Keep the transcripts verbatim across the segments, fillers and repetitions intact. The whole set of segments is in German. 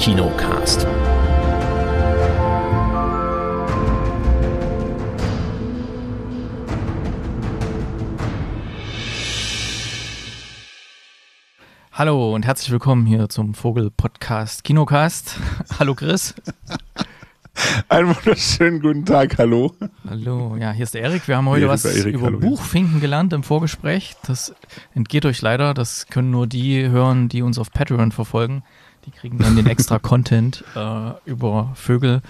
KinoCast. Hallo und herzlich willkommen hier zum Vogel-Podcast KinoCast. Hallo Chris. Einen wunderschönen guten Tag, hallo. Hallo, ja, hier ist der Erik. Wir haben heute ja, was Eric, über hallo, Buchfinken gelernt im Vorgespräch. Das entgeht euch leider, das können nur die hören, die uns auf Patreon verfolgen. Die kriegen dann den extra Content äh, über Vögel,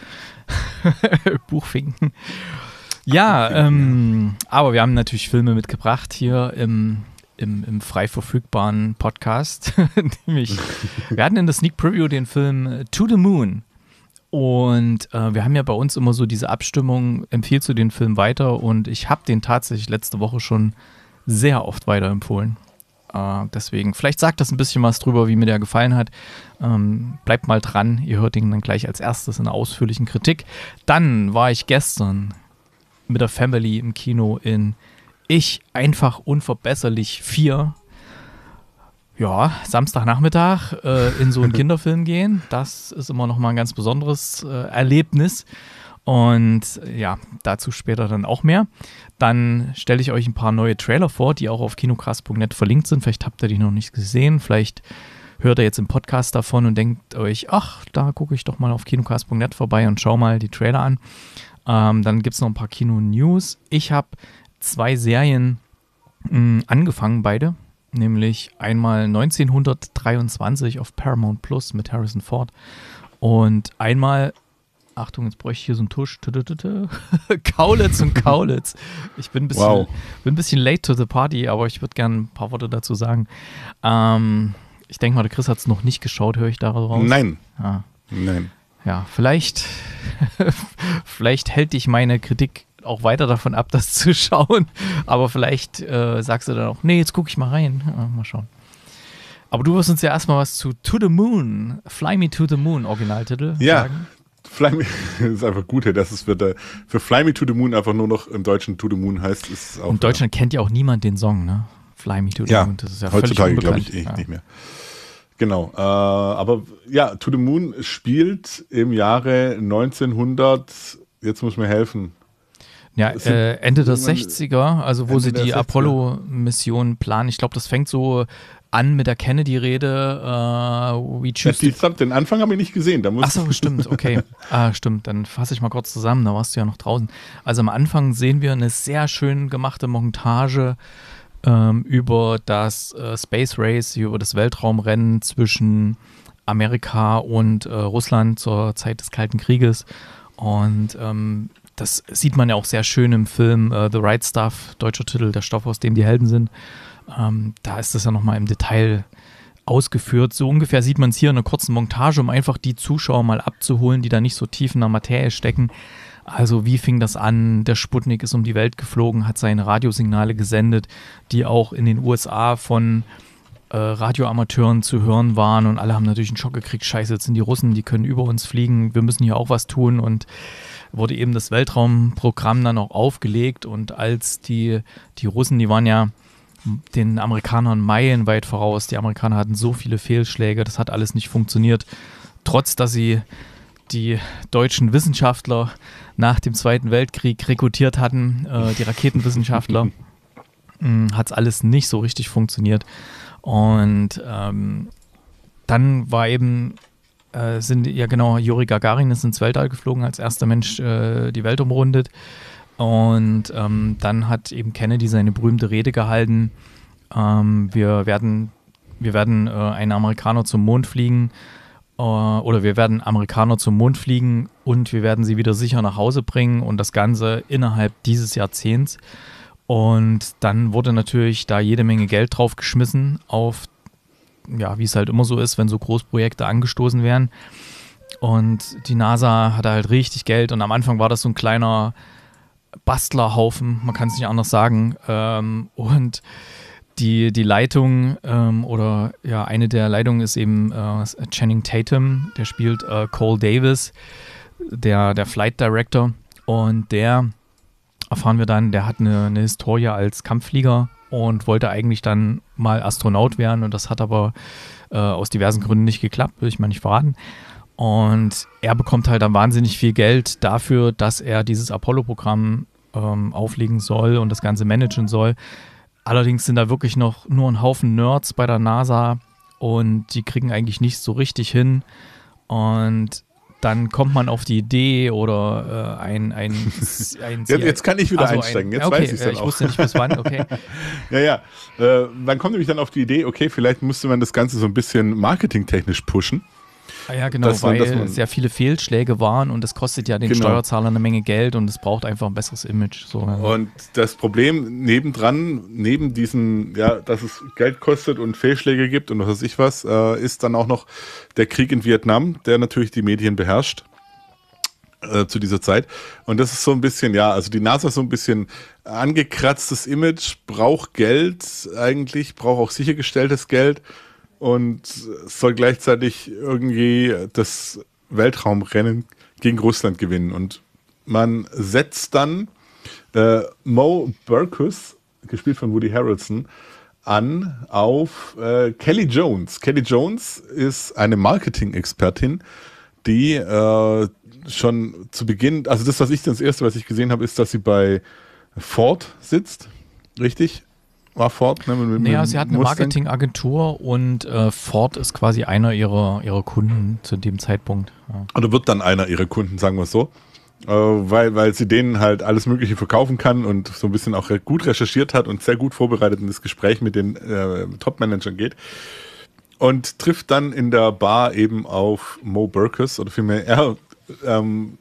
Buchfinken. Ja, ähm, aber wir haben natürlich Filme mitgebracht hier im... Im, im frei verfügbaren Podcast. Nämlich, wir hatten in der Sneak Preview den Film To the Moon. Und äh, wir haben ja bei uns immer so diese Abstimmung, empfiehlst du den Film weiter? Und ich habe den tatsächlich letzte Woche schon sehr oft weiterempfohlen. Äh, deswegen, vielleicht sagt das ein bisschen was drüber, wie mir der gefallen hat. Ähm, bleibt mal dran, ihr hört ihn dann gleich als erstes in einer ausführlichen Kritik. Dann war ich gestern mit der Family im Kino in Ich einfach unverbesserlich vier, ja, Samstagnachmittag äh, in so einen Kinderfilm gehen, das ist immer nochmal ein ganz besonderes äh, Erlebnis und ja, dazu später dann auch mehr. Dann stelle ich euch ein paar neue Trailer vor, die auch auf kinocast punkt net verlinkt sind, vielleicht habt ihr die noch nicht gesehen, vielleicht hört ihr jetzt im Podcast davon und denkt euch, ach, da gucke ich doch mal auf kinocast punkt net vorbei und schau mal die Trailer an. Ähm, dann gibt es noch ein paar Kino-News. Ich habe zwei Serien mh, angefangen, beide, nämlich einmal neunzehnhundertdreiundzwanzig auf Paramount Plus mit Harrison Ford und einmal, Achtung, jetzt bräuchte ich hier so einen Tusch, Kaulitz und Kaulitz. Ich bin ein bisschen, wow. bin ein bisschen late to the party, aber ich würde gerne ein paar Worte dazu sagen. Ähm, ich denke mal, der Chris hat es noch nicht geschaut, höre ich daraus? Nein, ah. nein. Ja, vielleicht, vielleicht hält dich meine Kritik auch weiter davon ab, das zu schauen. Aber vielleicht äh, sagst du dann auch, nee, jetzt gucke ich mal rein. Ja, mal schauen. Aber du wirst uns ja erstmal was zu To the Moon, Fly Me to the Moon, Originaltitel ja. sagen. Fly Me, das ist einfach gut, dass es für, der, für Fly Me to the Moon einfach nur noch im Deutschen To the Moon heißt. Ist auch, Im Deutschen ja. kennt ja auch niemand den Song, ne? Fly Me to the ja. Moon, das ist ja heutzutage völlig unbekannt. Heutzutage, glaube ich, eh ja. nicht mehr. Genau, äh, aber ja, To the Moon spielt im Jahre neunzehnhundert, jetzt muss mir helfen, Ja, äh, Ende der sechziger, also wo sie die Apollo-Mission planen. Ich glaube, das fängt so an mit der Kennedy-Rede. Uh, we choose ja, die, den Anfang habe ich nicht gesehen. Da Ach so, stimmt, okay. ah, stimmt, dann fasse ich mal kurz zusammen, da warst du ja noch draußen. Also am Anfang sehen wir eine sehr schön gemachte Montage ähm, über das äh, Space Race, über das Weltraumrennen zwischen Amerika und äh, Russland zur Zeit des Kalten Krieges. Und ähm, das sieht man ja auch sehr schön im Film uh, The Right Stuff, deutscher Titel, der Stoff, aus dem die Helden sind. Ähm, da ist das ja nochmal im Detail ausgeführt. So ungefähr sieht man es hier in einer kurzen Montage, um einfach die Zuschauer mal abzuholen, die da nicht so tief in der Materie stecken. Also wie fing das an? Der Sputnik ist um die Welt geflogen, hat seine Radiosignale gesendet, die auch in den U S A von äh, Radioamateuren zu hören waren. Und alle haben natürlich einen Schock gekriegt. Scheiße, jetzt sind die Russen, die können über uns fliegen. Wir müssen hier auch was tun und wurde eben das Weltraumprogramm dann auch aufgelegt und als die, die Russen, die waren ja den Amerikanern meilenweit voraus, die Amerikaner hatten so viele Fehlschläge, das hat alles nicht funktioniert, trotz dass sie die deutschen Wissenschaftler nach dem Zweiten Weltkrieg rekrutiert hatten, äh, die Raketenwissenschaftler, hat es alles nicht so richtig funktioniert und ähm, dann war eben sind ja genau, Juri Gagarin ist ins Weltall geflogen, als erster Mensch äh, die Welt umrundet und ähm, dann hat eben Kennedy seine berühmte Rede gehalten, ähm, wir werden, wir werden äh, einen Amerikaner zum Mond fliegen äh, oder wir werden Amerikaner zum Mond fliegen und wir werden sie wieder sicher nach Hause bringen und das Ganze innerhalb dieses Jahrzehnts und dann wurde natürlich da jede Menge Geld drauf geschmissen auf ja, wie es halt immer so ist, wenn so Großprojekte angestoßen werden. Und die NASA hatte halt richtig Geld und am Anfang war das so ein kleiner Bastlerhaufen, man kann es nicht anders sagen. Und die, die Leitung oder ja, eine der Leitungen ist eben Channing Tatum, der spielt Cole Davis, der, der Flight Director. Und der, erfahren wir dann, der hat eine, eine Historie als Kampfflieger und wollte eigentlich dann mal Astronaut werden und das hat aber äh, aus diversen Gründen nicht geklappt, will ich mal nicht verraten. Und er bekommt halt dann wahnsinnig viel Geld dafür, dass er dieses Apollo-Programm ähm, auflegen soll und das Ganze managen soll. Allerdings sind da wirklich noch nur ein Haufen Nerds bei der NASA und die kriegen eigentlich nichts so richtig hin. Und dann kommt man auf die Idee oder äh, ein, ein, ein... Jetzt, jetzt kann ich wieder also einsteigen, ein, jetzt okay, weiß ich es dann ich auch. Ich wusste nicht bis wann, okay. ja, ja, äh, man kommt nämlich dann auf die Idee, okay, vielleicht müsste man das Ganze so ein bisschen marketingtechnisch pushen. Ah ja, genau, dass man, weil dass man, sehr viele Fehlschläge waren und das kostet ja den genau. Steuerzahler eine Menge Geld und es braucht einfach ein besseres Image. So. Und das Problem nebendran, neben diesem, ja, dass es Geld kostet und Fehlschläge gibt und was weiß ich was, äh, ist dann auch noch der Krieg in Vietnam, der natürlich die Medien beherrscht äh, zu dieser Zeit. Und das ist so ein bisschen, ja, also die NASA ist so ein bisschen angekratztes Image, braucht Geld eigentlich, braucht auch sichergestelltes Geld. Und soll gleichzeitig irgendwie das Weltraumrennen gegen Russland gewinnen. Und man setzt dann äh, Mo Burkus, gespielt von Woody Harrelson, an auf äh, Kelly Jones. Kelly Jones ist eine Marketing-Expertin, die äh, schon zu Beginn, also das, was ich das erste, was ich gesehen habe, ist, dass sie bei Ford sitzt, richtig? War Ford, ne? Mit, mit naja, sie hat eine Marketingagentur und äh, Ford ist quasi einer ihrer, ihrer Kunden zu dem Zeitpunkt. Ja. Oder wird dann einer ihrer Kunden, sagen wir es so, äh, weil, weil sie denen halt alles Mögliche verkaufen kann und so ein bisschen auch gut recherchiert hat und sehr gut vorbereitet in das Gespräch mit den äh, Top-Managern geht. Und trifft dann in der Bar eben auf Mo Burkus oder vielmehr er ähm,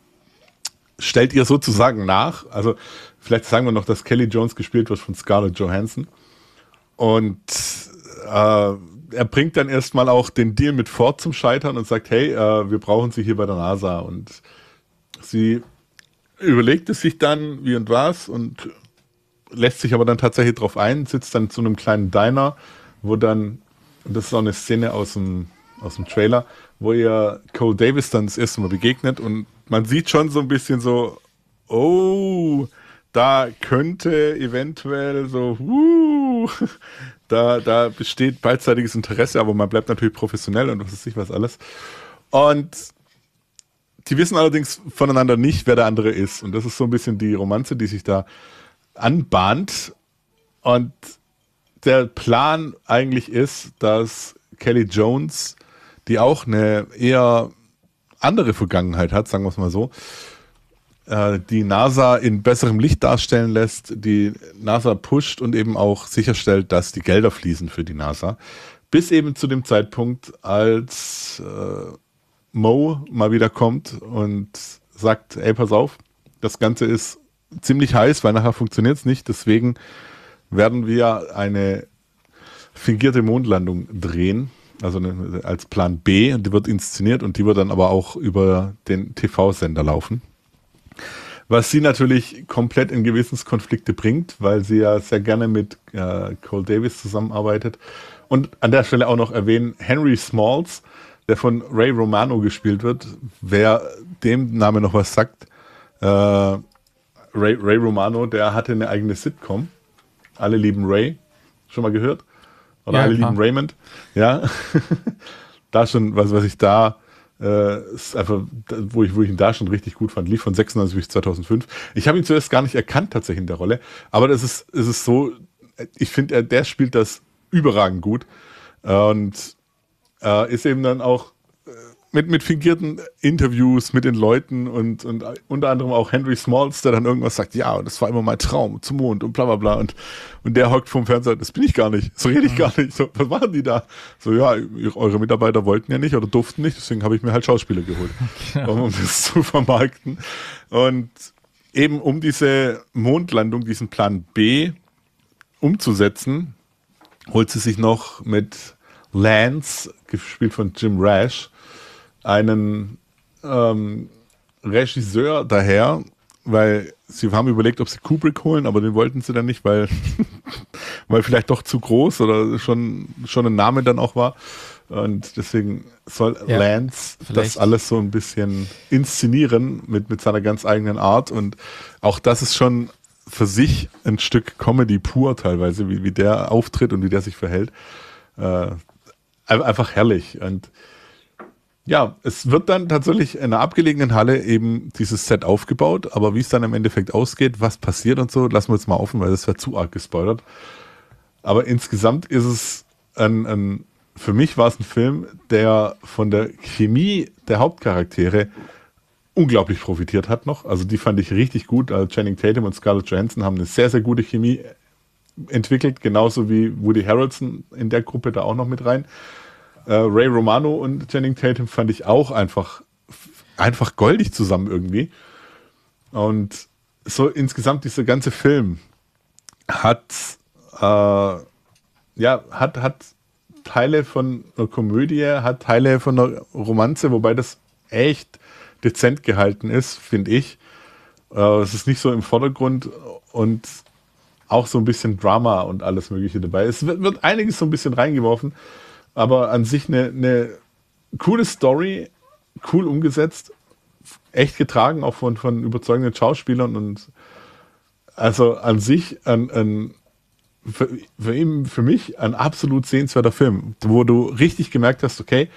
stellt ihr sozusagen nach, also vielleicht sagen wir noch, dass Kelly Jones gespielt wird von Scarlett Johansson. Und äh, er bringt dann erstmal auch den Deal mit Ford zum Scheitern und sagt, hey, äh, wir brauchen sie hier bei der NASA. Und sie überlegt es sich dann, wie und was, und lässt sich aber dann tatsächlich drauf ein, sitzt dann zu einem kleinen Diner, wo dann, und das ist auch eine Szene aus dem, aus dem Trailer, wo ihr Cole Davis dann das erste Mal begegnet. Und man sieht schon so ein bisschen so, oh, da könnte eventuell so, uh, da, da besteht beidseitiges Interesse, aber man bleibt natürlich professionell und was weiß ich was alles. Und die wissen allerdings voneinander nicht, wer der andere ist. Und das ist so ein bisschen die Romanze, die sich da anbahnt. Und der Plan eigentlich ist, dass Kelly Jones, die auch eine eher andere Vergangenheit hat, sagen wir es mal so, die NASA in besserem Licht darstellen lässt, die NASA pusht und eben auch sicherstellt, dass die Gelder fließen für die NASA. Bis eben zu dem Zeitpunkt, als äh, Mo mal wieder kommt und sagt, ey, pass auf, das Ganze ist ziemlich heiß, weil nachher funktioniert es nicht, deswegen werden wir eine fingierte Mondlandung drehen, also eine, als Plan B, die wird inszeniert und die wird dann aber auch über den T V-Sender laufen. Was sie natürlich komplett in Gewissenskonflikte bringt, weil sie ja sehr gerne mit äh, Cole Davis zusammenarbeitet. Und an der Stelle auch noch erwähnen, Henry Smalls, der von Ray Romano gespielt wird. Wer dem Namen noch was sagt, äh, Ray, Ray Romano, der hatte eine eigene Sitcom. Alle lieben Ray. Schon mal gehört? Oder ja, alle klar. lieben Raymond. Ja, da schon, was weiß ich, da... Äh, ist einfach, wo ich, wo ich ihn da schon richtig gut fand, lief von sechsundneunzig bis zweitausendfünf. Ich habe ihn zuerst gar nicht erkannt tatsächlich in der Rolle, aber das ist, es ist so, ich finde, er der spielt das überragend gut und äh, ist eben dann auch mit, mit fingierten Interviews mit den Leuten und, und unter anderem auch Henry Smalls, der dann irgendwas sagt, ja, das war immer mein Traum zum Mond und bla bla bla und, und der hockt vorm Fernseher, das bin ich gar nicht, so rede ich gar nicht, so, was machen die da? So, ja, eure Mitarbeiter wollten ja nicht oder durften nicht, deswegen habe ich mir halt Schauspieler geholt, ja. um das zu vermarkten. Und eben um diese Mondlandung, diesen Plan B umzusetzen, holt sie sich noch mit Lance, gespielt von Jim Rash, einen ähm, Regisseur daher, weil sie haben überlegt, ob sie Kubrick holen, aber den wollten sie dann nicht, weil, weil vielleicht doch zu groß oder schon, schon ein Name dann auch war. Und deswegen soll ja, Lance vielleicht das alles so ein bisschen inszenieren mit, mit seiner ganz eigenen Art. Und auch das ist schon für sich ein Stück Comedy pur teilweise, wie, wie der auftritt und wie der sich verhält. Äh, einfach herrlich. Und Ja, es wird dann tatsächlich in einer abgelegenen Halle eben dieses Set aufgebaut, aber wie es dann im Endeffekt ausgeht, was passiert und so, lassen wir jetzt mal offen, weil das wäre zu arg gespoilert. Aber insgesamt ist es ein, ein für mich war es ein Film, der von der Chemie der Hauptcharaktere unglaublich profitiert hat noch. Also die fand ich richtig gut. Also Channing Tatum und Scarlett Johansson haben eine sehr, sehr gute Chemie entwickelt, genauso wie Woody Harrelson in der Gruppe da auch noch mit rein. Äh, Ray Romano und Channing Tatum fand ich auch einfach, einfach goldig zusammen irgendwie. Und so insgesamt dieser ganze Film hat, äh, ja, hat, hat Teile von einer Komödie, hat Teile von einer Romanze, wobei das echt dezent gehalten ist, finde ich. Äh, es ist nicht so im Vordergrund und auch so ein bisschen Drama und alles Mögliche dabei. Es wird, wird einiges so ein bisschen reingeworfen, aber an sich eine, eine coole Story, cool umgesetzt, echt getragen, auch von, von überzeugenden Schauspielern. Und also an sich, an, an, für, für, ihn, für mich, ein absolut sehenswerter Film, wo du richtig gemerkt hast, okay,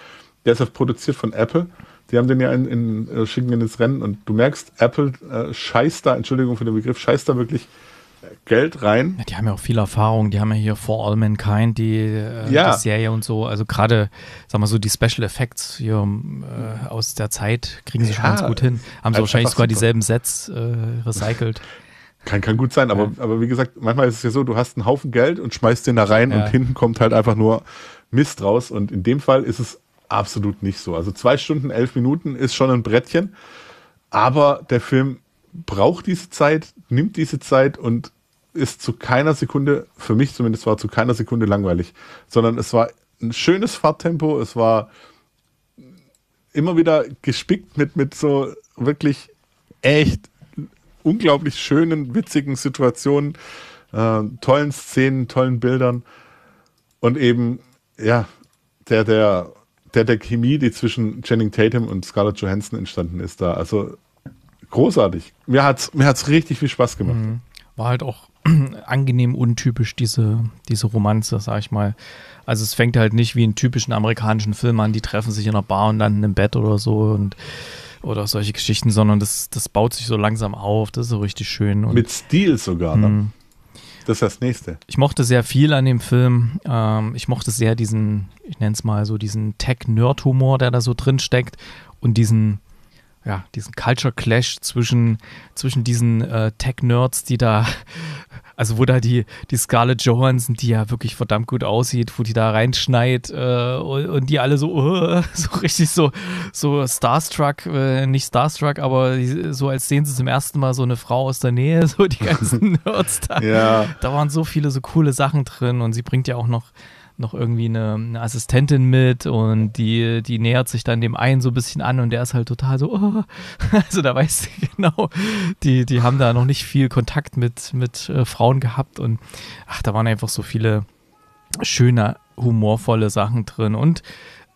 der ist ja produziert von Apple. Die haben den ja in, in, in, schicken den ins Rennen und du merkst, Apple äh, scheißt da, Entschuldigung für den Begriff, scheißt da wirklich Geld rein. Ja, die haben ja auch viel Erfahrung, die haben ja hier For All Mankind, die, äh, ja. die Serie und so, also gerade, sag mal so, die Special Effects hier äh, aus der Zeit kriegen sie ja schon ganz gut hin. Haben sie wahrscheinlich sogar super. Dieselben Sets äh, recycelt. Kann, kann gut sein, aber, ja. aber wie gesagt, manchmal ist es ja so, du hast einen Haufen Geld und schmeißt den da rein ja. und hinten kommt halt einfach nur Mist raus und in dem Fall ist es absolut nicht so. Also zwei Stunden, elf Minuten ist schon ein Brettchen, aber der Film braucht diese Zeit, nimmt diese Zeit und ist zu keiner Sekunde, für mich zumindest war zu keiner Sekunde langweilig, sondern es war ein schönes Fahrtempo, es war immer wieder gespickt mit, mit so wirklich echt unglaublich schönen, witzigen Situationen, äh, tollen Szenen, tollen Bildern und eben, ja, der, der Der, der Chemie, die zwischen Channing Tatum und Scarlett Johansson entstanden ist da. Also großartig. Mir hat es mir hat's richtig viel Spaß gemacht. War halt auch angenehm untypisch, diese, diese Romanze, sag ich mal. Also es fängt halt nicht wie in typischen amerikanischen Filmen an, die treffen sich in einer Bar und landen im Bett oder so und oder solche Geschichten, sondern das, das baut sich so langsam auf. Das ist so richtig schön. Und mit Stil sogar, ne? Das ist das Nächste. Ich mochte sehr viel an dem Film. Ähm, ich mochte sehr diesen, ich nenne es mal so, diesen Tech-Nerd-Humor, der da so drin steckt und diesen, ja, diesen Culture-Clash zwischen, zwischen diesen äh, Tech-Nerds, die da, also wo da die, die Scarlett Johansson, die ja wirklich verdammt gut aussieht, wo die da reinschneit äh, und, und die alle so, uh, so richtig so, so Starstruck, äh, nicht Starstruck, aber die, so als sehen sie zum ersten Mal so eine Frau aus der Nähe, so die ganzen Nerds da. Ja. Da waren so viele so coole Sachen drin und sie bringt ja auch noch noch irgendwie eine, eine Assistentin mit und die, die nähert sich dann dem einen so ein bisschen an und der ist halt total so, oh. Also da weißt du genau, die, die haben da noch nicht viel Kontakt mit, mit äh, Frauen gehabt und ach, da waren einfach so viele schöne, humorvolle Sachen drin und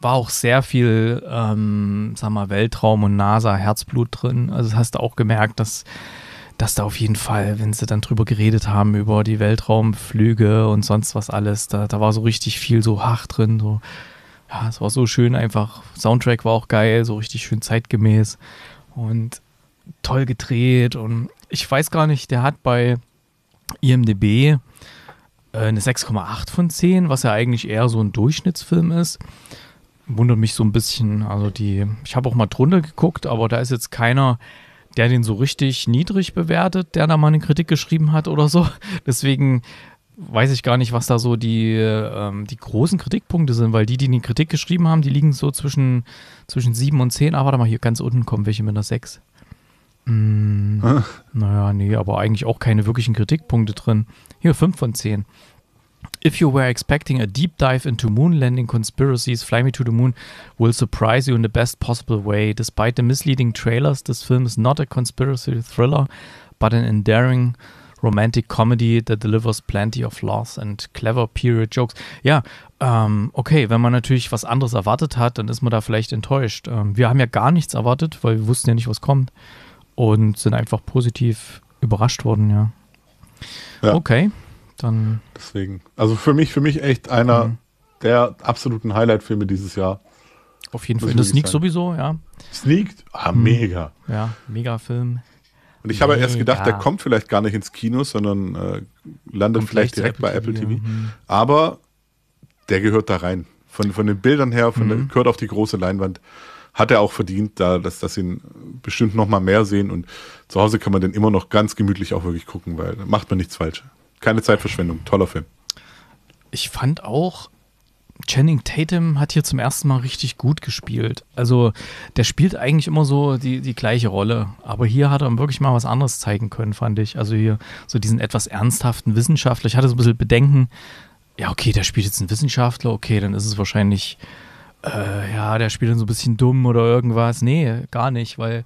war auch sehr viel, ähm, sag mal, Weltraum und NASA-Herzblut drin. Also das hast du auch gemerkt, dass dass da auf jeden Fall, wenn sie dann drüber geredet haben, über die Weltraumflüge und sonst was alles, da, da war so richtig viel so Hach drin. So. Ja, es war so schön einfach. Soundtrack war auch geil, so richtig schön zeitgemäß und toll gedreht. Und ich weiß gar nicht, der hat bei I M D B eine sechs Komma acht von zehn, was ja eigentlich eher so ein Durchschnittsfilm ist. Wundert mich so ein bisschen. Also die, ich habe auch mal drunter geguckt, aber da ist jetzt keiner, der den so richtig niedrig bewertet, der da mal eine Kritik geschrieben hat oder so. Deswegen weiß ich gar nicht, was da so die, ähm, die großen Kritikpunkte sind, weil die, die die Kritik geschrieben haben, die liegen so zwischen, zwischen sieben und zehn. Ah, warte mal, hier ganz unten kommen welche mit einer sechs. Hm, naja, nee, aber eigentlich auch keine wirklichen Kritikpunkte drin. Hier fünf von zehn. If you were expecting a deep dive into moon landing conspiracies, Fly Me to the Moon will surprise you in the best possible way. Despite the misleading trailers, this film is not a conspiracy thriller, but an endearing romantic comedy that delivers plenty of laughs and clever period jokes. Ja, ähm, okay, wenn man natürlich was anderes erwartet hat, dann ist man da vielleicht enttäuscht. Ähm, wir haben ja gar nichts erwartet, weil wir wussten ja nicht, was kommt und sind einfach positiv überrascht worden, ja. Ja. Okay. Dann deswegen, also für mich, für mich echt einer mhm. der absoluten Highlight-Filme dieses Jahr. Auf jeden Fall. In der Sneak sowieso, ja. Sneak? Ah, mega. Ja, mega Film. Und ich habe mega. erst gedacht, der kommt vielleicht gar nicht ins Kino, sondern äh, landet vielleicht, vielleicht direkt Apple bei Apple T V. T V. Mhm. Aber der gehört da rein. Von, von den Bildern her, von mhm. der, gehört auf die große Leinwand. Hat er auch verdient, da, dass, dass ihn bestimmt noch mal mehr sehen. Und zu Hause kann man den immer noch ganz gemütlich auch wirklich gucken, weil da macht man nichts falsch. Keine Zeitverschwendung. Toller Film. Ich fand auch, Channing Tatum hat hier zum ersten Mal richtig gut gespielt. Also der spielt eigentlich immer so die, die gleiche Rolle. Aber hier hat er wirklich mal was anderes zeigen können, fand ich. Also hier so diesen etwas ernsthaften Wissenschaftler. Ich hatte so ein bisschen Bedenken. Ja, okay, der spielt jetzt einen Wissenschaftler. Okay, dann ist es wahrscheinlich, äh, ja, der spielt dann so ein bisschen dumm oder irgendwas. Nee, gar nicht, weil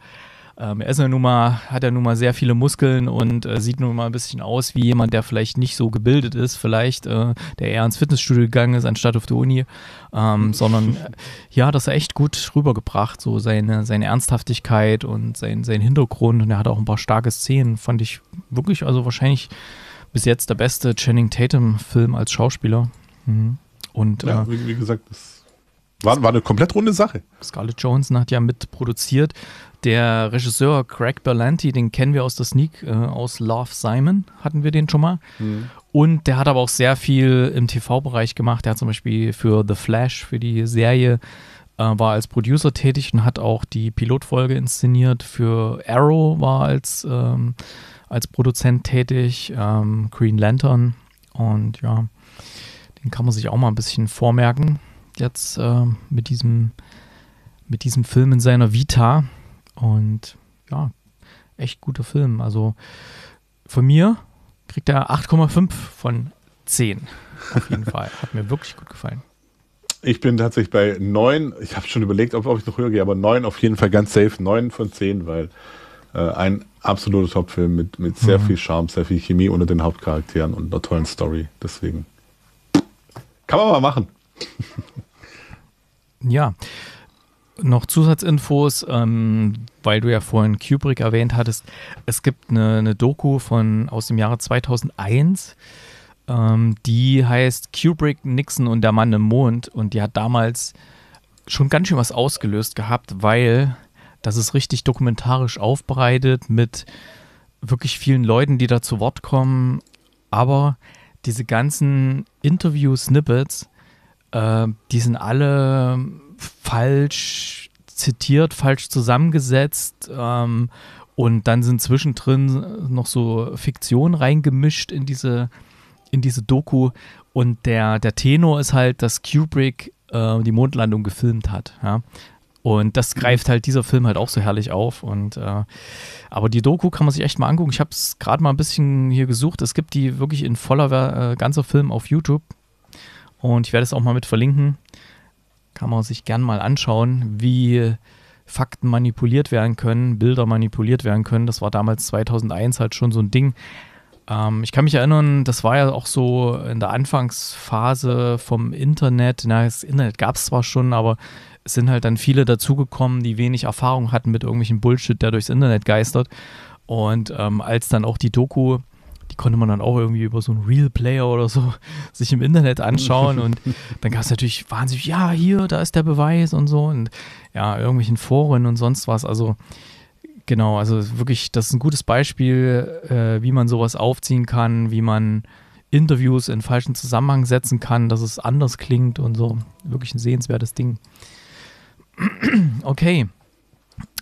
ähm, er ist ja nun mal, hat ja nun mal sehr viele Muskeln und äh, sieht nun mal ein bisschen aus wie jemand, der vielleicht nicht so gebildet ist, vielleicht, äh, der eher ins Fitnessstudio gegangen ist, anstatt auf die Uni, ähm, sondern äh, ja, das hat er echt gut rübergebracht, so seine, seine Ernsthaftigkeit und sein, sein Hintergrund, und er hat auch ein paar starke Szenen, fand ich wirklich, also wahrscheinlich bis jetzt der beste Channing Tatum-Film als Schauspieler. Mhm. Und, ja, äh, wie, wie gesagt, das war, war eine komplett runde Sache. Scarlett Johansson hat ja mitproduziert. Der Regisseur Greg Berlanti, den kennen wir aus der Sneak, äh, aus Love Simon hatten wir den schon mal. Mhm. Und der hat aber auch sehr viel im T V-Bereich gemacht. Der hat zum Beispiel für The Flash, für die Serie, äh, war als Producer tätig und hat auch die Pilotfolge inszeniert. Für Arrow war als ähm, als Produzent tätig, ähm, Green Lantern, und ja, den kann man sich auch mal ein bisschen vormerken, jetzt äh, mit diesem mit diesem Film in seiner Vita, und ja, echt guter Film, also von mir kriegt er acht Komma fünf von zehn, auf jeden Fall, hat mir wirklich gut gefallen. Ich bin tatsächlich bei neun, ich habe schon überlegt, ob, ob ich noch höher gehe, aber neun auf jeden Fall ganz safe, neun von zehn, weil äh, ein absoluter Top-Film mit, mit sehr mhm. viel Charme, sehr viel Chemie unter den Hauptcharakteren und einer tollen Story. Deswegen kann man mal machen. Ja, noch Zusatzinfos, ähm, weil du ja vorhin Kubrick erwähnt hattest. Es gibt eine, eine Doku von, aus dem Jahre zweitausendeins, ähm, die heißt Kubrick, Nixon und der Mann im Mond. Und die hat damals schon ganz schön was ausgelöst gehabt, weil das ist richtig dokumentarisch aufbereitet mit wirklich vielen Leuten, die da zu Wort kommen. Aber diese ganzen Interview-Snippets, äh, die sind alle falsch zitiert, falsch zusammengesetzt. Ähm, und dann sind zwischendrin noch so Fiktion reingemischt in diese, in diese Doku. Und der, der Tenor ist halt, dass Kubrick äh, die Mondlandung gefilmt hat, ja. Und das greift halt dieser Film halt auch so herrlich auf. Und äh, aber die Doku kann man sich echt mal angucken. Ich habe es gerade mal ein bisschen hier gesucht. Es gibt die wirklich in voller äh, ganzer Film auf YouTube. Und ich werde es auch mal mit verlinken. Kann man sich gern mal anschauen, wie Fakten manipuliert werden können, Bilder manipuliert werden können. Das war damals zweitausendeins halt schon so ein Ding. Ähm, ich kann mich erinnern, das war ja auch so in der Anfangsphase vom Internet. Na, das Internet gab es zwar schon, aber es sind halt dann viele dazugekommen, die wenig Erfahrung hatten mit irgendwelchen Bullshit, der durchs Internet geistert. Und ähm, als dann auch die Doku, die konnte man dann auch irgendwie über so einen Real Player oder so sich im Internet anschauen. Und dann gab es natürlich wahnsinnig, ja, hier, da ist der Beweis und so. Und ja, irgendwelchen Foren und sonst was. Also genau, also wirklich, das ist ein gutes Beispiel, äh, wie man sowas aufziehen kann, wie man Interviews in falschen Zusammenhang setzen kann, dass es anders klingt und so. Wirklich ein sehenswertes Ding. Okay,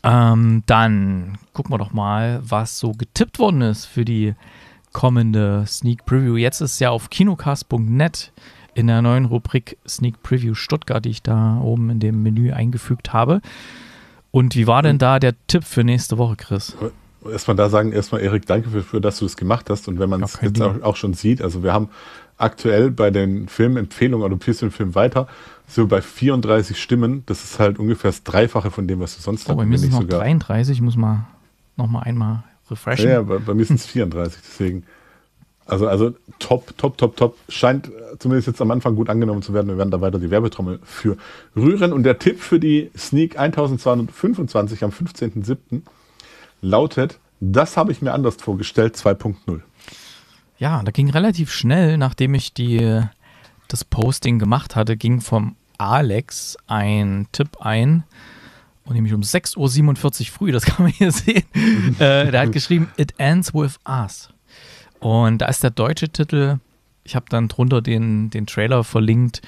ähm, dann gucken wir doch mal, was so getippt worden ist für die kommende Sneak Preview. Jetzt ist es ja auf kinocast punkt net in der neuen Rubrik Sneak Preview Stuttgart, die ich da oben in dem Menü eingefügt habe. Und wie war denn da der Tipp für nächste Woche, Chris? Erstmal da sagen, erstmal Erik, danke für, für, dass du das gemacht hast. Und wenn man es jetzt auch, auch schon sieht, also wir haben aktuell bei den Filmempfehlungen, oder du pielst den Film weiter, so bei vierunddreißig Stimmen, das ist halt ungefähr das Dreifache von dem, was du sonst hast. Oh, bei mir sind es noch dreiunddreißig, ich muss mal noch mal einmal refreshen. Ja, ja, bei, bei mir sind es vierunddreißig, deswegen. Also, also top, top, top, top. Scheint zumindest jetzt am Anfang gut angenommen zu werden. Wir werden da weiter die Werbetrommel für rühren. Und der Tipp für die Sneak zwölfhundertfünfundzwanzig am fünfzehnten siebten lautet, das habe ich mir anders vorgestellt, zwei Punkt null. Ja, da ging relativ schnell, nachdem ich die, das Posting gemacht hatte, ging vom Alex einen Tipp ein, und nämlich um sechs Uhr siebenundvierzig früh, das kann man hier sehen, äh, der hat geschrieben, It Ends With Us. Und da ist der deutsche Titel, ich habe dann drunter den, den Trailer verlinkt,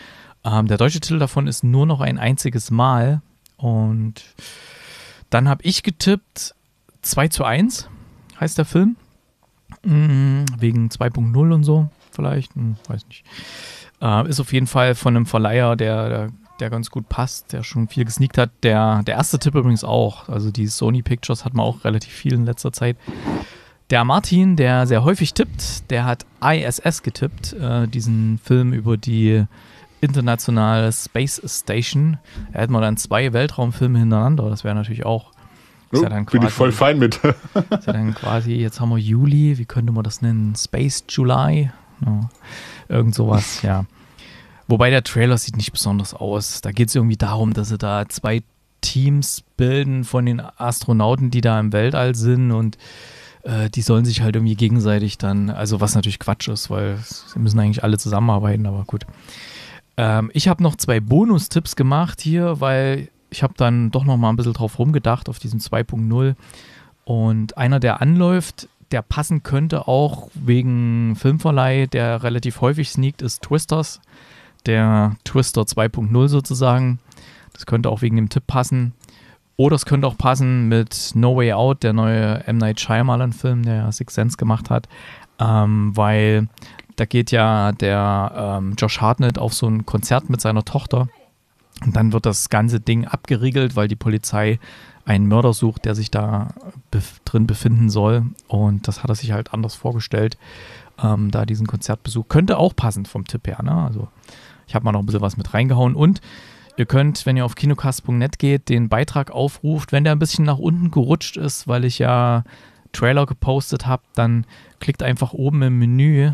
ähm, der deutsche Titel davon ist Nur noch ein einziges Mal. Und dann habe ich getippt, zwei zu eins heißt der Film, mhm, wegen zwei Punkt null und so vielleicht, hm, weiß nicht. Äh, ist auf jeden Fall von einem Verleiher, der, der, der ganz gut passt, der schon viel gesneakt hat. Der, der erste Tipp übrigens auch, also die Sony Pictures hat man auch relativ viel in letzter Zeit. Der Martin, der sehr häufig tippt, der hat I S S getippt, äh, diesen Film über die internationale Space Station. Da hätten wir dann zwei Weltraumfilme hintereinander, das wäre natürlich auch... Oh, ja, dann quasi, bin ich voll fein mit. Ist ja dann quasi, jetzt haben wir Juli, wie könnte man das nennen? Space July? No. Irgend sowas, ja. Wobei der Trailer sieht nicht besonders aus. Da geht es irgendwie darum, dass sie da zwei Teams bilden von den Astronauten, die da im Weltall sind, und äh, die sollen sich halt irgendwie gegenseitig dann, also was natürlich Quatsch ist, weil sie müssen eigentlich alle zusammenarbeiten, aber gut. Ähm, ich habe noch zwei Bonustipps gemacht hier, weil ich habe dann doch noch mal ein bisschen drauf rumgedacht auf diesem zwei Punkt null, und einer, der anläuft, der passen könnte auch wegen Filmverleih, der relativ häufig sneakt, ist Twisters, der Twister zwei Punkt null sozusagen. Das könnte auch wegen dem Tipp passen. Oder es könnte auch passen mit No Way Out, der neue M. Night Shyamalan-Film, der Sixth Sense gemacht hat, ähm, weil da geht ja der ähm, Josh Hartnett auf so ein Konzert mit seiner Tochter. Und dann wird das ganze Ding abgeriegelt, weil die Polizei einen Mörder sucht, der sich da bef- drin befinden soll. Und das hat er sich halt anders vorgestellt, ähm, da diesen Konzertbesuch. Könnte auch passend vom Tipp her, ne? Also ich habe mal noch ein bisschen was mit reingehauen. Und ihr könnt, wenn ihr auf kinocast punkt net geht, den Beitrag aufruft. Wenn der ein bisschen nach unten gerutscht ist, weil ich ja Trailer gepostet habe, dann klickt einfach oben im Menü.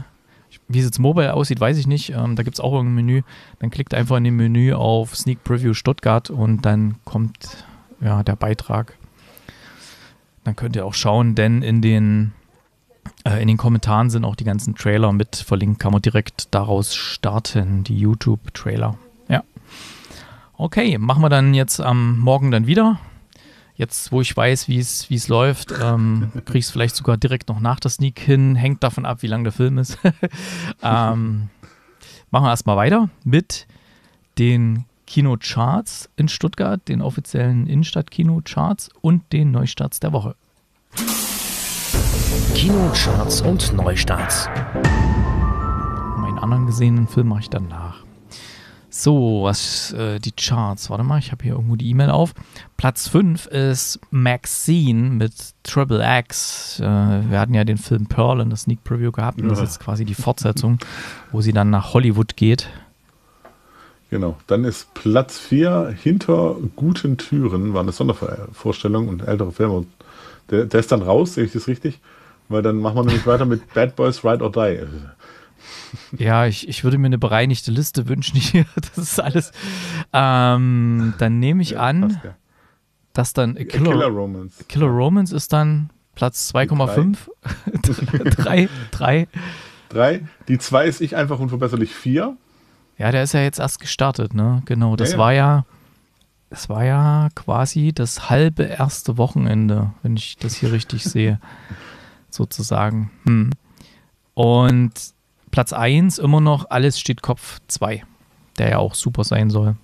Wie es jetzt mobile aussieht, weiß ich nicht. Ähm, da gibt es auch irgendein Menü. Dann klickt einfach in dem Menü auf Sneak Preview Stuttgart und dann kommt ja der Beitrag. Dann könnt ihr auch schauen, denn in den, äh, in den Kommentaren sind auch die ganzen Trailer mit verlinkt. Kann man direkt daraus starten, die YouTube-Trailer. Ja. Okay, machen wir dann jetzt am Morgen dann wieder. Jetzt, wo ich weiß, wie es läuft, ähm, kriege ich es vielleicht sogar direkt noch nach der Sneak hin. Hängt davon ab, wie lang der Film ist. ähm, machen wir erstmal weiter mit den Kinocharts in Stuttgart, den offiziellen Innenstadt-Kinocharts und den Neustarts der Woche. Kinocharts und Neustarts. Meinen anderen gesehenen Film mache ich dann nach. So, was äh, die Charts. Warte mal, ich habe hier irgendwo die E-Mail auf. Platz fünf ist Maxine mit Triple X. Äh, wir hatten ja den Film Pearl in der Sneak Preview gehabt. Und das ist jetzt quasi die Fortsetzung, wo sie dann nach Hollywood geht. Genau. Dann ist Platz vier Hinter guten Türen. War eine Sondervorstellung und ältere Filme. Der, der ist dann raus, sehe ich das richtig? Weil dann machen wir nämlich weiter mit Bad Boys Ride or Die. Ja, ich, ich würde mir eine bereinigte Liste wünschen hier. Das ist alles. Ähm, dann nehme ich an, dass dann A Killer, A Killer Romance. A Killer Romance ist dann Platz zwei Komma fünf. drei. Die zwei ist Ich einfach unverbesserlich vier. Ja, der ist ja jetzt erst gestartet, ne? Genau, das ja, ja. war ja das war ja quasi das halbe erste Wochenende, wenn ich das hier richtig sehe, sozusagen. Hm. Und Platz eins immer noch Alles steht Kopf zwei, der ja auch super sein soll.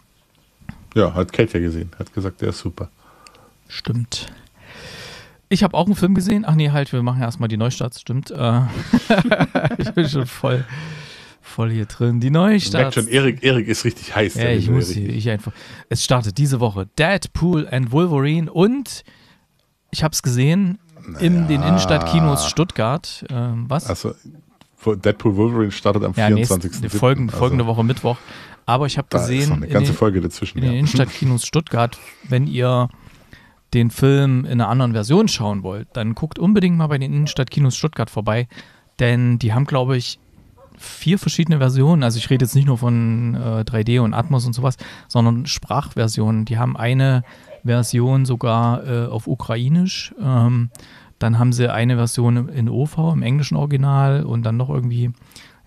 Ja, hat Kate ja gesehen, hat gesagt, der ist super. Stimmt. Ich habe auch einen Film gesehen. Ach nee, halt, wir machen ja erstmal die Neustarts, stimmt. Äh, ich bin schon voll, voll hier drin. Die Neustarts. Merkt schon, Erik, Erik ist richtig heiß. Ja, ich muss hier, ich einfach. Es startet diese Woche Deadpool and Wolverine, und ich habe es gesehen, naja. in den Innenstadtkinos Stuttgart. Äh, was? Also Deadpool Wolverine startet am ja, vierundzwanzigsten Folgen, also folgende Woche Mittwoch. Aber ich habe gesehen, noch eine ganze in den, Folge dazwischen, in den ja. Innenstadtkinos Stuttgart, wenn ihr den Film in einer anderen Version schauen wollt, dann guckt unbedingt mal bei den Innenstadtkinos Stuttgart vorbei, denn die haben, glaube ich, vier verschiedene Versionen. Also ich rede jetzt nicht nur von äh, drei D und Atmos und sowas, sondern Sprachversionen. Die haben eine Version sogar äh, auf Ukrainisch, ähm, dann haben sie eine Version in O V, im englischen Original, und dann noch irgendwie,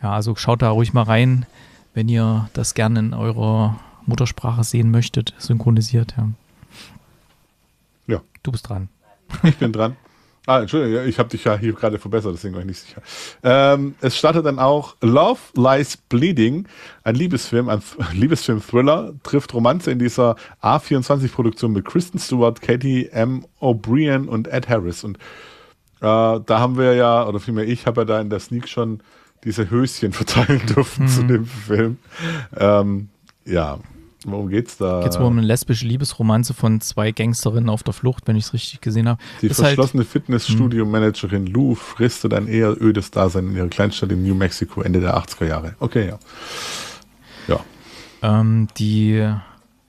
ja, also schaut da ruhig mal rein, wenn ihr das gerne in eurer Muttersprache sehen möchtet, synchronisiert. Ja. Ja. Du bist dran. Ich bin dran. Ah, Entschuldigung, ich habe dich ja hier gerade verbessert, deswegen war ich nicht sicher. Ähm, es startet dann auch Love Lies Bleeding, ein Liebesfilm, ein Liebesfilm-Thriller, trifft Romanze in dieser A vierundzwanzig-Produktion mit Kristen Stewart, Katie M. O'Brien und Ed Harris. Und äh, da haben wir ja, oder vielmehr ich, habe ja da in der Sneak schon diese Höschen verteilen dürfen mhm. zu dem Film. Ähm, ja, worum geht's da? Geht's wohl um eine lesbische Liebesromanze von zwei Gangsterinnen auf der Flucht, wenn ich es richtig gesehen habe. Die ist verschlossene halt Fitnessstudio-Managerin Lou fristet ein eher ödes Dasein in ihrer Kleinstadt in New Mexico Ende der achtziger Jahre. Okay, ja. Ja. Ähm, die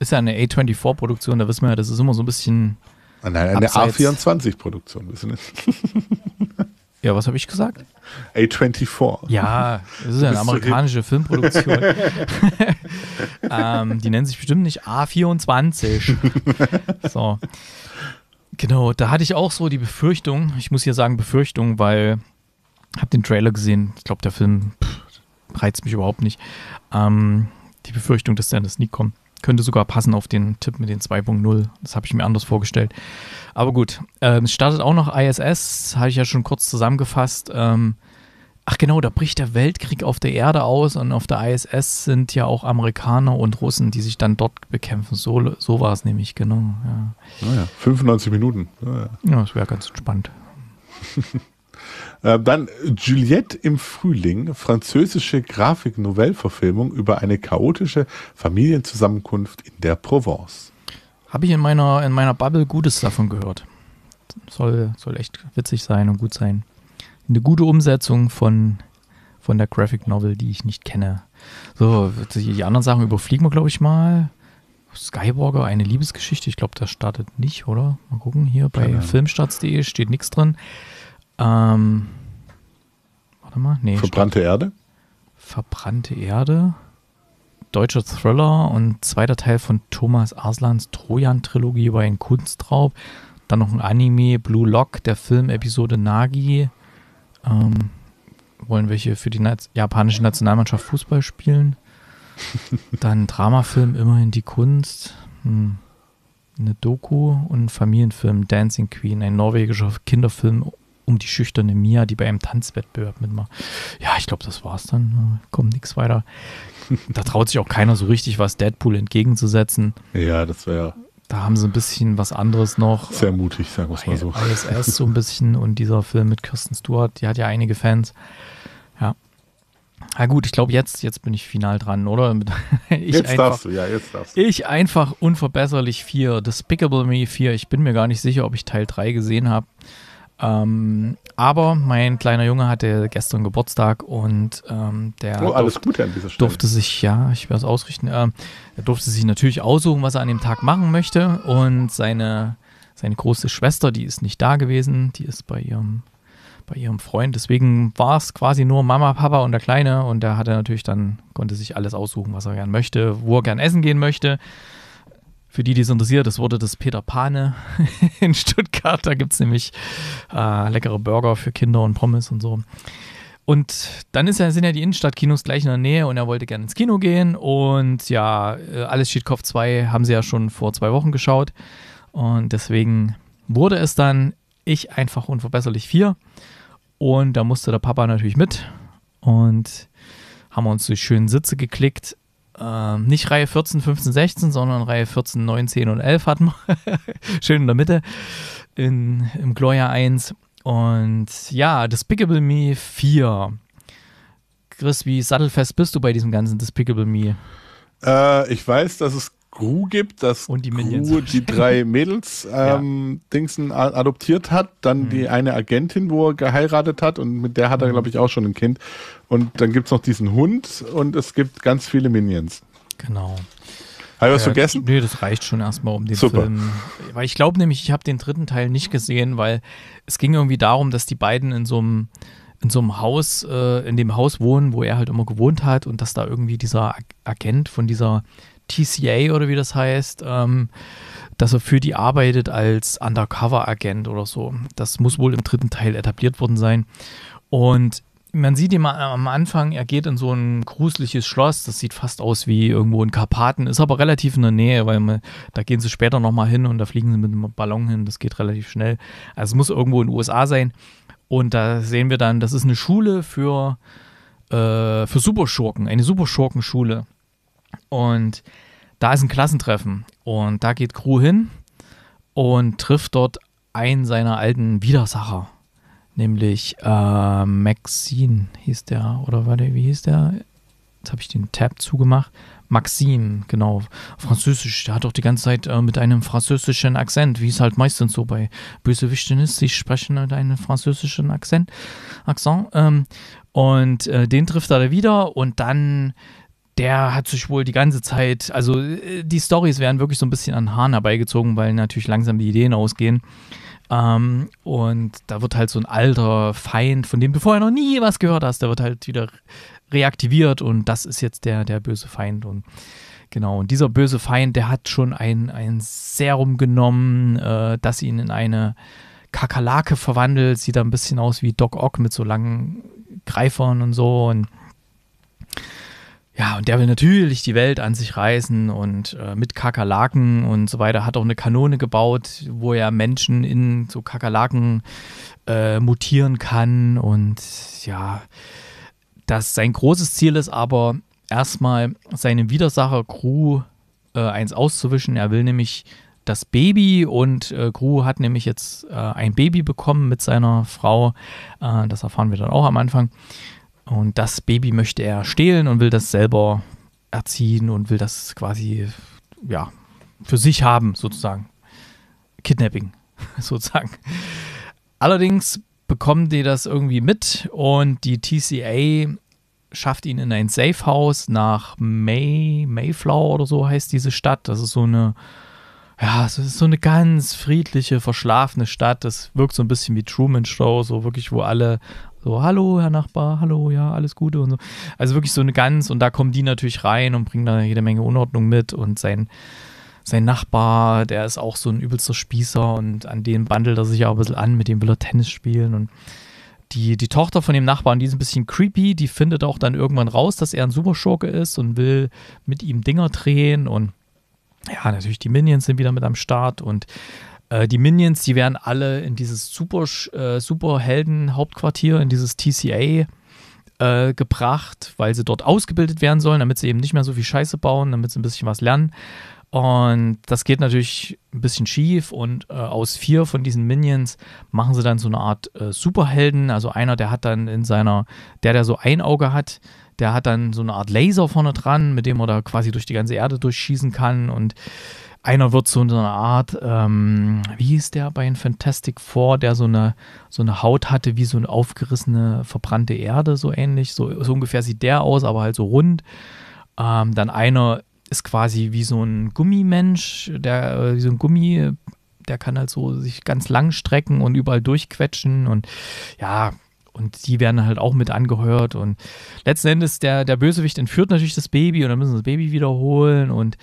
ist ja eine A vierundzwanzig-Produktion, da wissen wir ja, das ist immer so ein bisschen. Nein, eine A vierundzwanzig-Produktion, wissen wir. Ja, was habe ich gesagt? A vierundzwanzig. Ja, das ist ja eine amerikanische Filmproduktion. ähm, die nennen sich bestimmt nicht A vierundzwanzig. So. Genau, da hatte ich auch so die Befürchtung, ich muss hier sagen Befürchtung, weil ich habe den Trailer gesehen, ich glaube der Film pff, reizt mich überhaupt nicht. Ähm, die Befürchtung, dass der in der Sneak kommt. Könnte sogar passen auf den Tipp mit den zwei Punkt null. Das habe ich mir anders vorgestellt. Aber gut, ähm, es startet auch noch I S S, habe ich ja schon kurz zusammengefasst. Ähm, ach genau, da bricht der Weltkrieg auf der Erde aus und auf der I S S sind ja auch Amerikaner und Russen, die sich dann dort bekämpfen. So, so war es nämlich, genau. Ja. Naja, fünfundneunzig Minuten. Naja. Ja, das wäre ganz entspannt. Dann Juliette im Frühling, französische Grafik-Novell-Verfilmung über eine chaotische Familienzusammenkunft in der Provence. Habe ich in meiner, in meiner Bubble Gutes davon gehört. Soll, soll echt witzig sein und gut sein. Eine gute Umsetzung von, von der Graphic Novel, die ich nicht kenne. So, die anderen Sachen überfliegen wir, glaube ich, mal. Skywalker, eine Liebesgeschichte. Ich glaube, das startet nicht, oder? Mal gucken, hier bei ja, filmstarts punkt de steht nichts drin. Ähm, warte mal. Nee, Verbrannte statt. Erde? Verbrannte Erde. Deutscher Thriller und zweiter Teil von Thomas Arslans Trojan-Trilogie über einen Kunstraub. Dann noch ein Anime, Blue Lock, der Film Episode Nagi. Ähm, wollen welche für die Na- japanische Nationalmannschaft Fußball spielen. Dann Dramafilm, immerhin die Kunst. Hm. Eine Doku und ein Familienfilm, Dancing Queen, ein norwegischer Kinderfilm um die schüchterne Mia, die bei einem Tanzwettbewerb mitmacht. Ja, ich glaube, das war's dann. Kommt nichts weiter. Da traut sich auch keiner so richtig, was Deadpool entgegenzusetzen. Ja, das wäre. Da haben sie ein bisschen was anderes noch. Sehr mutig, sagen wir es mal so. I S S so ein bisschen und dieser Film mit Kirsten Stewart, die hat ja einige Fans. Ja. Na gut, ich glaube, jetzt, jetzt bin ich final dran, oder? Ich jetzt einfach, darfst du, ja, jetzt darfst du. Ich einfach unverbesserlich vier, Despicable Me vier. Ich bin mir gar nicht sicher, ob ich Teil drei gesehen habe. Ähm, aber mein kleiner Junge hatte gestern Geburtstag und ähm, der oh, alles durfte, Gute an dieser Stelle. durfte sich, ja, ich werde es ausrichten, ähm, er durfte sich natürlich aussuchen, was er an dem Tag machen möchte und seine, seine große Schwester, die ist nicht da gewesen, die ist bei ihrem, bei ihrem Freund, deswegen war es quasi nur Mama, Papa und der Kleine und der hatte natürlich dann, konnte sich alles aussuchen, was er gern möchte, wo er gern essen gehen möchte. Für die, die es interessiert, das wurde das Peter Pane in Stuttgart. Da gibt es nämlich äh, leckere Burger für Kinder und Pommes und so. Und dann ist ja, sind ja die Innenstadtkinos gleich in der Nähe und er wollte gerne ins Kino gehen. Und ja, Alles steht Kopf zwei haben sie ja schon vor zwei Wochen geschaut. Und deswegen wurde es dann Ich einfach unverbesserlich vier. Und da musste der Papa natürlich mit. Und haben wir uns durch schöne Sitze geklickt. Ähm, nicht Reihe vierzehn, fünfzehn, sechzehn, sondern Reihe vierzehn, neunzehn und elf hatten wir. Schön in der Mitte in, im Gloria eins. Und ja, Despicable Me vier. Chris, wie sattelfest bist du bei diesem ganzen Despicable Me? Äh, ich weiß, dass es Gru gibt, dass und die, Gru die drei Mädels ähm, ja. Dingsen adoptiert hat, dann mhm. die eine Agentin, wo er geheiratet hat und mit der hat er, glaube ich, auch schon ein Kind. Und dann gibt es noch diesen Hund und es gibt ganz viele Minions. Genau. Habe ich was äh, vergessen? Nee, das reicht schon erstmal um den Super. Film. Weil ich glaube nämlich, ich habe den dritten Teil nicht gesehen, weil es ging irgendwie darum, dass die beiden in so einem in so einem Haus, äh, in dem Haus wohnen, wo er halt immer gewohnt hat und dass da irgendwie dieser Agent von dieser T C A oder wie das heißt, ähm, dass er für die arbeitet als Undercover-Agent oder so. Das muss wohl im dritten Teil etabliert worden sein. Und man sieht ihn am Anfang, er geht in so ein gruseliges Schloss, das sieht fast aus wie irgendwo in Karpaten, ist aber relativ in der Nähe, weil man, da gehen sie später nochmal hin und da fliegen sie mit einem Ballon hin, das geht relativ schnell. Also es muss irgendwo in den U S A sein und da sehen wir dann, das ist eine Schule für, äh, für Superschurken, eine Superschurkenschule und da ist ein Klassentreffen und da geht Crew hin und trifft dort einen seiner alten Widersacher. Nämlich äh, Maxine hieß der, oder warte, wie hieß der? Jetzt habe ich den Tab zugemacht. Maxine, genau. Französisch, der hat doch die ganze Zeit äh, mit einem französischen Akzent, wie es halt meistens so bei Bösewichten ist, sie sprechen mit einem französischen Akzent. Akzent ähm, und äh, den trifft er da wieder und dann, der hat sich wohl die ganze Zeit, also die Storys werden wirklich so ein bisschen an Haaren herbeigezogen, weil natürlich langsam die Ideen ausgehen. Um, und da wird halt so ein alter Feind, von dem du vorher noch nie was gehört hast, der wird halt wieder reaktiviert und das ist jetzt der, der böse Feind. Und genau, und dieser böse Feind, der hat schon ein, ein Serum genommen, äh, das ihn in eine Kakerlake verwandelt, sieht da ein bisschen aus wie Doc Ock mit so langen Greifern und so und ja, und der will natürlich die Welt an sich reißen und äh, mit Kakerlaken und so weiter, hat auch eine Kanone gebaut, wo er Menschen in so Kakerlaken äh, mutieren kann und ja, das sein großes Ziel ist aber erstmal seinem Widersacher Gru äh, eins auszuwischen, er will nämlich das Baby und äh, Gru hat nämlich jetzt äh, ein Baby bekommen mit seiner Frau, äh, das erfahren wir dann auch am Anfang. Und das Baby möchte er stehlen und will das selber erziehen und will das quasi, ja, für sich haben, sozusagen. Kidnapping, sozusagen. Allerdings bekommen die das irgendwie mit und die T C A schafft ihn in ein Safehouse nach May, Mayflower oder so heißt diese Stadt. Das ist so eine, ja, es ist so eine ganz friedliche, verschlafene Stadt. Das wirkt so ein bisschen wie Truman Show, so wirklich, wo alle so, hallo, Herr Nachbar, hallo, ja, alles Gute und so. Also wirklich so eine ganz, und da kommen die natürlich rein und bringen da jede Menge Unordnung mit und sein, sein Nachbar, der ist auch so ein übelster Spießer und an den bandelt er sich auch ein bisschen an, mit dem will er Tennis spielen und die, die Tochter von dem Nachbarn, die ist ein bisschen creepy, die findet auch dann irgendwann raus, dass er ein Superschurke ist und will mit ihm Dinger drehen und ja, natürlich die Minions sind wieder mit am Start und die Minions, die werden alle in dieses Super, äh, Superhelden-Hauptquartier, in dieses T C A äh, gebracht, weil sie dort ausgebildet werden sollen, damit sie eben nicht mehr so viel Scheiße bauen, damit sie ein bisschen was lernen. Und das geht natürlich ein bisschen schief und äh, aus vier von diesen Minions machen sie dann so eine Art äh, Superhelden. Also einer, der hat dann in seiner, der, der so ein Auge hat, der hat dann so eine Art Laser vorne dran, mit dem er da quasi durch die ganze Erde durchschießen kann und einer wird so eine Art, ähm, wie hieß der bei den Fantastic Four, der so eine, so eine Haut hatte wie so eine aufgerissene, verbrannte Erde, so ähnlich. So, so ungefähr sieht der aus, aber halt so rund. Ähm, dann einer ist quasi wie so ein Gummimensch, der, äh, wie so ein Gummi, der kann halt so sich ganz lang strecken und überall durchquetschen. Und ja, und die werden halt auch mit angeheuert. Und letzten Endes, der, der Bösewicht entführt natürlich das Baby und dann müssen sie das Baby wiederholen und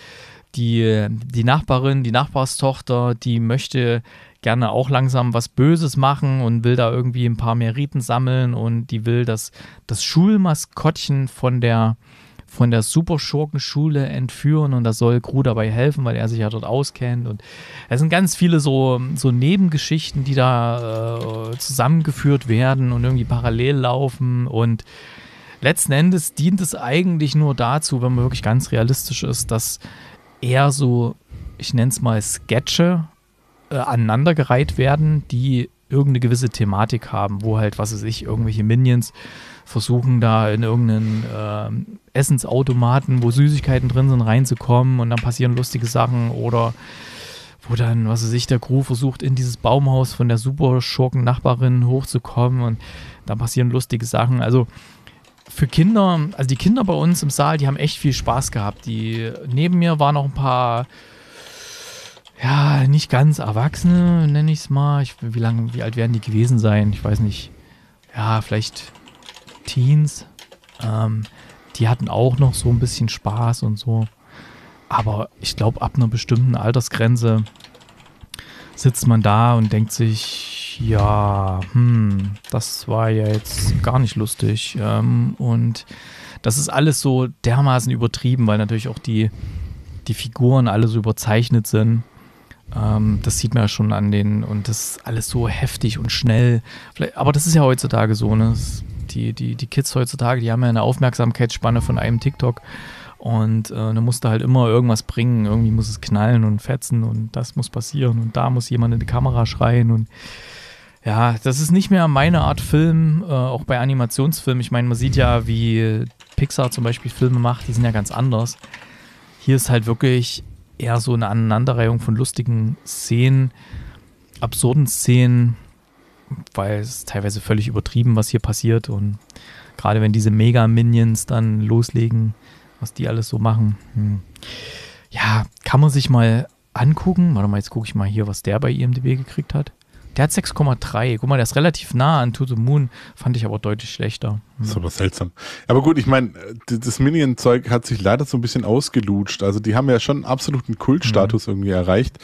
Die, die Nachbarin, die Nachbarstochter, die möchte gerne auch langsam was Böses machen und will da irgendwie ein paar Meriten sammeln und die will das, das Schulmaskottchen von der, von der Superschurkenschule entführen und das soll Gru dabei helfen, weil er sich ja dort auskennt und es sind ganz viele so, so Nebengeschichten, die da äh, zusammengeführt werden und irgendwie parallel laufen und letzten Endes dient es eigentlich nur dazu, wenn man wirklich ganz realistisch ist, dass eher so, ich nenne es mal Sketche, äh, aneinandergereiht werden, die irgendeine gewisse Thematik haben, wo halt, was weiß ich, irgendwelche Minions versuchen da in irgendeinen äh, Essensautomaten, wo Süßigkeiten drin sind, reinzukommen und dann passieren lustige Sachen oder wo dann, was weiß ich, der Crew versucht, in dieses Baumhaus von der Superschurken-Nachbarin hochzukommen und dann passieren lustige Sachen, also für Kinder, also die Kinder bei uns im Saal, die haben echt viel Spaß gehabt. Die neben mir waren noch ein paar, ja, nicht ganz Erwachsene, nenne ich es mal. Ich, wie lange, wie alt werden die gewesen sein? Ich weiß nicht. Ja, vielleicht Teens. Ähm, die hatten auch noch so ein bisschen Spaß und so. Aber ich glaube, ab einer bestimmten Altersgrenze sitzt man da und denkt sich, ja, hm, das war ja jetzt gar nicht lustig. Ähm, und das ist alles so dermaßen übertrieben, weil natürlich auch die, die Figuren alle so überzeichnet sind. Ähm, das sieht man ja schon an denen. Und das ist alles so heftig und schnell. Vielleicht, aber das ist ja heutzutage so, ne? Die, die, die Kids heutzutage, die haben ja eine Aufmerksamkeitsspanne von einem TikTok. Und äh, dann musst du halt immer irgendwas bringen. Irgendwie muss es knallen und fetzen und das muss passieren. Und da muss jemand in die Kamera schreien. Und ja, das ist nicht mehr meine Art Film, äh, auch bei Animationsfilmen. Ich meine, man sieht ja, wie Pixar zum Beispiel Filme macht, die sind ja ganz anders. Hier ist halt wirklich eher so eine Aneinanderreihung von lustigen Szenen, absurden Szenen, weil es ist teilweise völlig übertrieben, was hier passiert. Und gerade wenn diese Mega-Minions dann loslegen, was die alles so machen. Hm. Ja, kann man sich mal angucken. Warte mal, jetzt gucke ich mal hier, was der bei I M D B gekriegt hat. Der hat sechs Komma drei. Guck mal, der ist relativ nah an To the Moon. Fand ich aber deutlich schlechter. Hm. Ist aber seltsam. Aber gut, ich meine, das Minion-Zeug hat sich leider so ein bisschen ausgelutscht. Also die haben ja schon einen absoluten Kultstatus hm. irgendwie erreicht.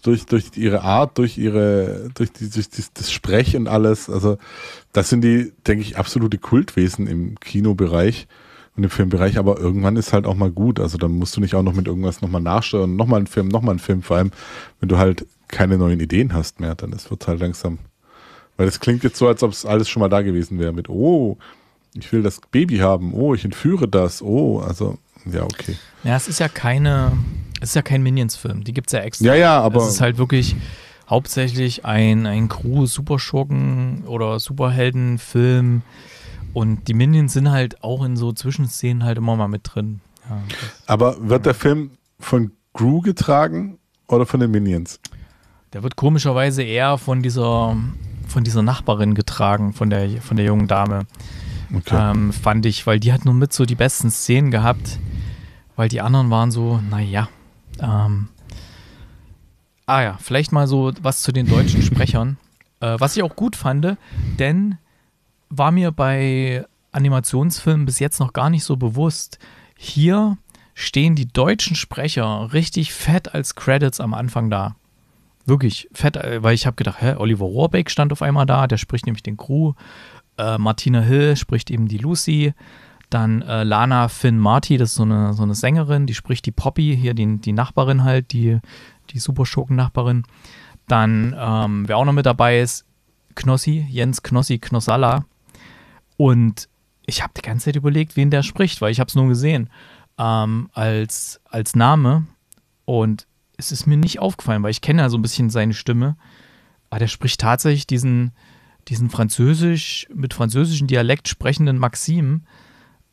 Durch, durch ihre Art, durch ihre, durch, die, durch die, das Sprech und alles. Also das sind die, denke ich, absolute Kultwesen im Kinobereich. In dem Filmbereich, aber irgendwann ist halt auch mal gut. Also dann musst du nicht auch noch mit irgendwas nochmal nachsteuern, nochmal einen Film, nochmal einen Film, vor allem, wenn du halt keine neuen Ideen hast mehr, dann ist es halt langsam. Weil das klingt jetzt so, als ob es alles schon mal da gewesen wäre mit, oh, ich will das Baby haben, oh, ich entführe das, oh, also, ja, okay. Ja, es ist ja keine, es ist ja kein Minions-Film, die gibt es ja extra. Ja, ja, aber es ist halt wirklich hauptsächlich ein, ein Crew-Superschurken- oder Superhelden-Film. Und die Minions sind halt auch in so Zwischenszenen halt immer mal mit drin. Ja, aber wird der Film von Gru getragen oder von den Minions? Der wird komischerweise eher von dieser, von dieser Nachbarin getragen, von der, von der jungen Dame. Okay. Ähm, fand ich, weil die hat nur mit so die besten Szenen gehabt, weil die anderen waren so, naja. Ähm, ah ja, vielleicht mal so was zu den deutschen Sprechern. Äh, was ich auch gut fand, denn war mir bei Animationsfilmen bis jetzt noch gar nicht so bewusst. Hier stehen die deutschen Sprecher richtig fett als Credits am Anfang da. Wirklich fett, weil ich habe gedacht, hä, Oliver Rohrbeck stand auf einmal da, der spricht nämlich den Gru. Äh, Martina Hill spricht eben die Lucy. Dann äh, Lana Finn Marty, das ist so eine, so eine Sängerin, die spricht die Poppy, hier die, die Nachbarin halt, die, die Superschurken-Nachbarin. Dann, ähm, wer auch noch mit dabei ist, Knossi, Jens Knossi Knossalla. Und ich habe die ganze Zeit überlegt, wen der spricht, weil ich habe es nur gesehen ähm, als, als Name. Und es ist mir nicht aufgefallen, weil ich kenne ja so ein bisschen seine Stimme. Aber der spricht tatsächlich diesen, diesen französisch, mit französischem Dialekt sprechenden Maxime.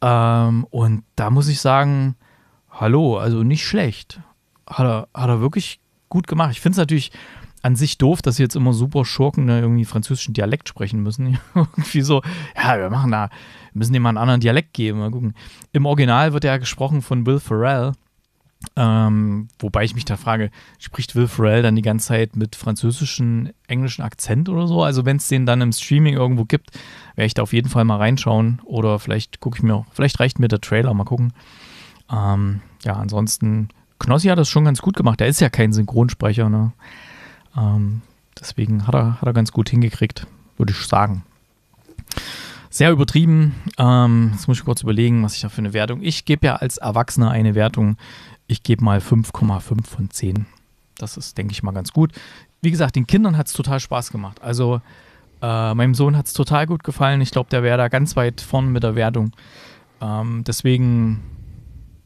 Ähm, und da muss ich sagen, hallo, also nicht schlecht. Hat er, hat er wirklich gut gemacht. Ich finde es natürlich an sich doof, dass jetzt immer super Schurken ne, irgendwie französischen Dialekt sprechen müssen. Irgendwie so, ja, wir machen da, müssen dem mal einen anderen Dialekt geben. Mal gucken. Im Original wird ja gesprochen von Will Ferrell. Ähm, wobei ich mich da frage, spricht Will Ferrell dann die ganze Zeit mit französischen, englischen Akzent oder so? Also wenn es den dann im Streaming irgendwo gibt, werde ich da auf jeden Fall mal reinschauen. Oder vielleicht gucke ich mir auch, vielleicht reicht mir der Trailer, mal gucken. Ähm, ja, ansonsten, Knossi hat das schon ganz gut gemacht. Der ist ja kein Synchronsprecher, ne? Ähm, deswegen hat er, hat er ganz gut hingekriegt, würde ich sagen. Sehr übertrieben. Ähm, jetzt muss ich kurz überlegen, was ich da für eine Wertung. Ich gebe ja als Erwachsener eine Wertung. Ich gebe mal fünf Komma fünf von zehn. Das ist, denke ich mal, ganz gut. Wie gesagt, den Kindern hat es total Spaß gemacht. Also äh, meinem Sohn hat es total gut gefallen. Ich glaube, der wäre da ganz weit vorne mit der Wertung. Ähm, deswegen,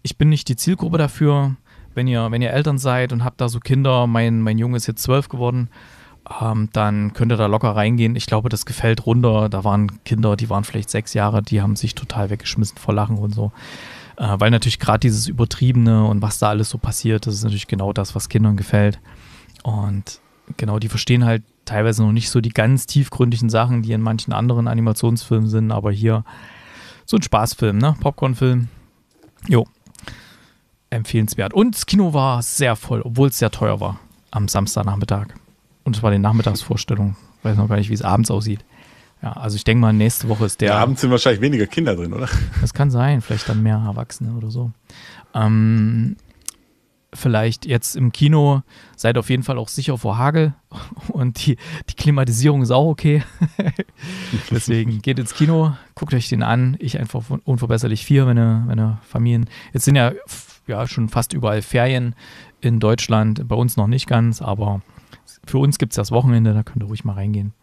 ich bin nicht die Zielgruppe dafür. Wenn ihr, wenn ihr Eltern seid und habt da so Kinder, mein, mein Junge ist jetzt zwölf geworden, ähm, dann könnt ihr da locker reingehen. Ich glaube, das gefällt runter. Da waren Kinder, die waren vielleicht sechs Jahre, die haben sich total weggeschmissen vor Lachen und so. Äh, weil natürlich gerade dieses Übertriebene und was da alles so passiert, das ist natürlich genau das, was Kindern gefällt. Und genau, die verstehen halt teilweise noch nicht so die ganz tiefgründigen Sachen, die in manchen anderen Animationsfilmen sind, aber hier so ein Spaßfilm, ne? Popcornfilm. Jo. Empfehlenswert. Und das Kino war sehr voll, obwohl es sehr teuer war, am Samstagnachmittag. Und es war die Nachmittagsvorstellung. Ich weiß noch gar nicht, wie es abends aussieht. Ja, also ich denke mal, nächste Woche ist der... Ja, abends sind wahrscheinlich weniger Kinder drin, oder? Das kann sein. Vielleicht dann mehr Erwachsene oder so. Ähm, vielleicht jetzt im Kino, seid auf jeden Fall auch sicher vor Hagel und die, die Klimatisierung ist auch okay. Deswegen geht ins Kino, guckt euch den an. Ich einfach unverbesserlich vier, wenn ihr, wenn ihr Familien, jetzt sind ja, ja schon fast überall Ferien in Deutschland, bei uns noch nicht ganz, aber für uns gibt es das Wochenende, da könnt ihr ruhig mal reingehen.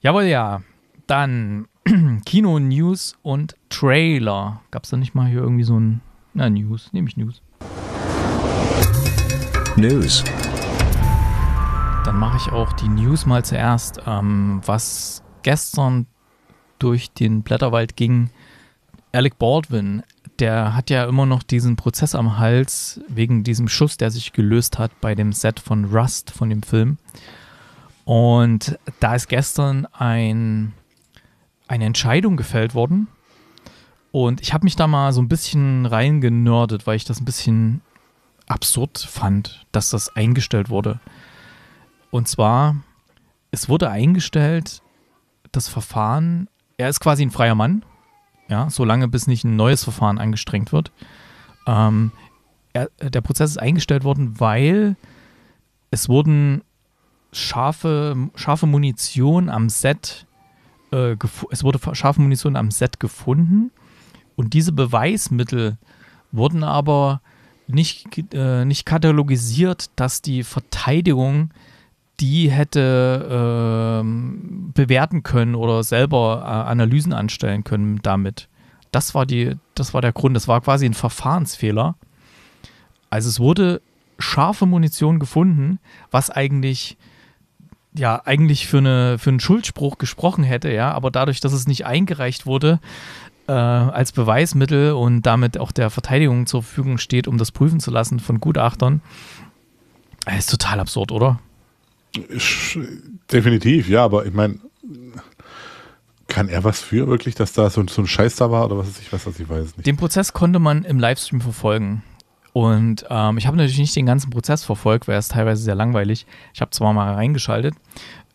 Jawohl, ja, dann Kino-News und Trailer. Gab es da nicht mal hier irgendwie so ein, na News, nehme ich News. News. Dann mache ich auch die News mal zuerst. Ähm, was gestern durch den Blätterwald ging, Alec Baldwin, der hat ja immer noch diesen Prozess am Hals wegen diesem Schuss, der sich gelöst hat bei dem Set von Rust, von dem Film. Und da ist gestern ein, eine Entscheidung gefällt worden. Und ich habe mich da mal so ein bisschen reingenördet, weil ich das ein bisschen absurd fand, dass das eingestellt wurde. Und zwar, es wurde eingestellt, das Verfahren, er ist quasi ein freier Mann, ja, solange bis nicht ein neues Verfahren angestrengt wird. Ähm, er, der Prozess ist eingestellt worden, weil es wurden scharfe, scharfe Munition am Set, äh, gef- es wurde scharfe Munition am Set gefunden und diese Beweismittel wurden aber nicht, äh, nicht katalogisiert, dass die Verteidigung die hätte äh, bewerten können oder selber äh, Analysen anstellen können damit. Das war, die, das war der Grund. Das war quasi ein Verfahrensfehler. Also es wurde scharfe Munition gefunden, was eigentlich, ja, eigentlich für, eine, für einen Schuldspruch gesprochen hätte, ja, aber dadurch, dass es nicht eingereicht wurde, Äh, als Beweismittel und damit auch der Verteidigung zur Verfügung steht, um das prüfen zu lassen von Gutachtern. Das ist total absurd, oder? Ich, definitiv, ja, aber ich meine, kann er was für wirklich, dass da so, so ein Scheiß da war oder was weiß ich, was weiß ich, weiß nicht. Den Prozess konnte man im Livestream verfolgen und ähm, ich habe natürlich nicht den ganzen Prozess verfolgt, weil es teilweise sehr langweilig. Ich habe zwar mal reingeschaltet,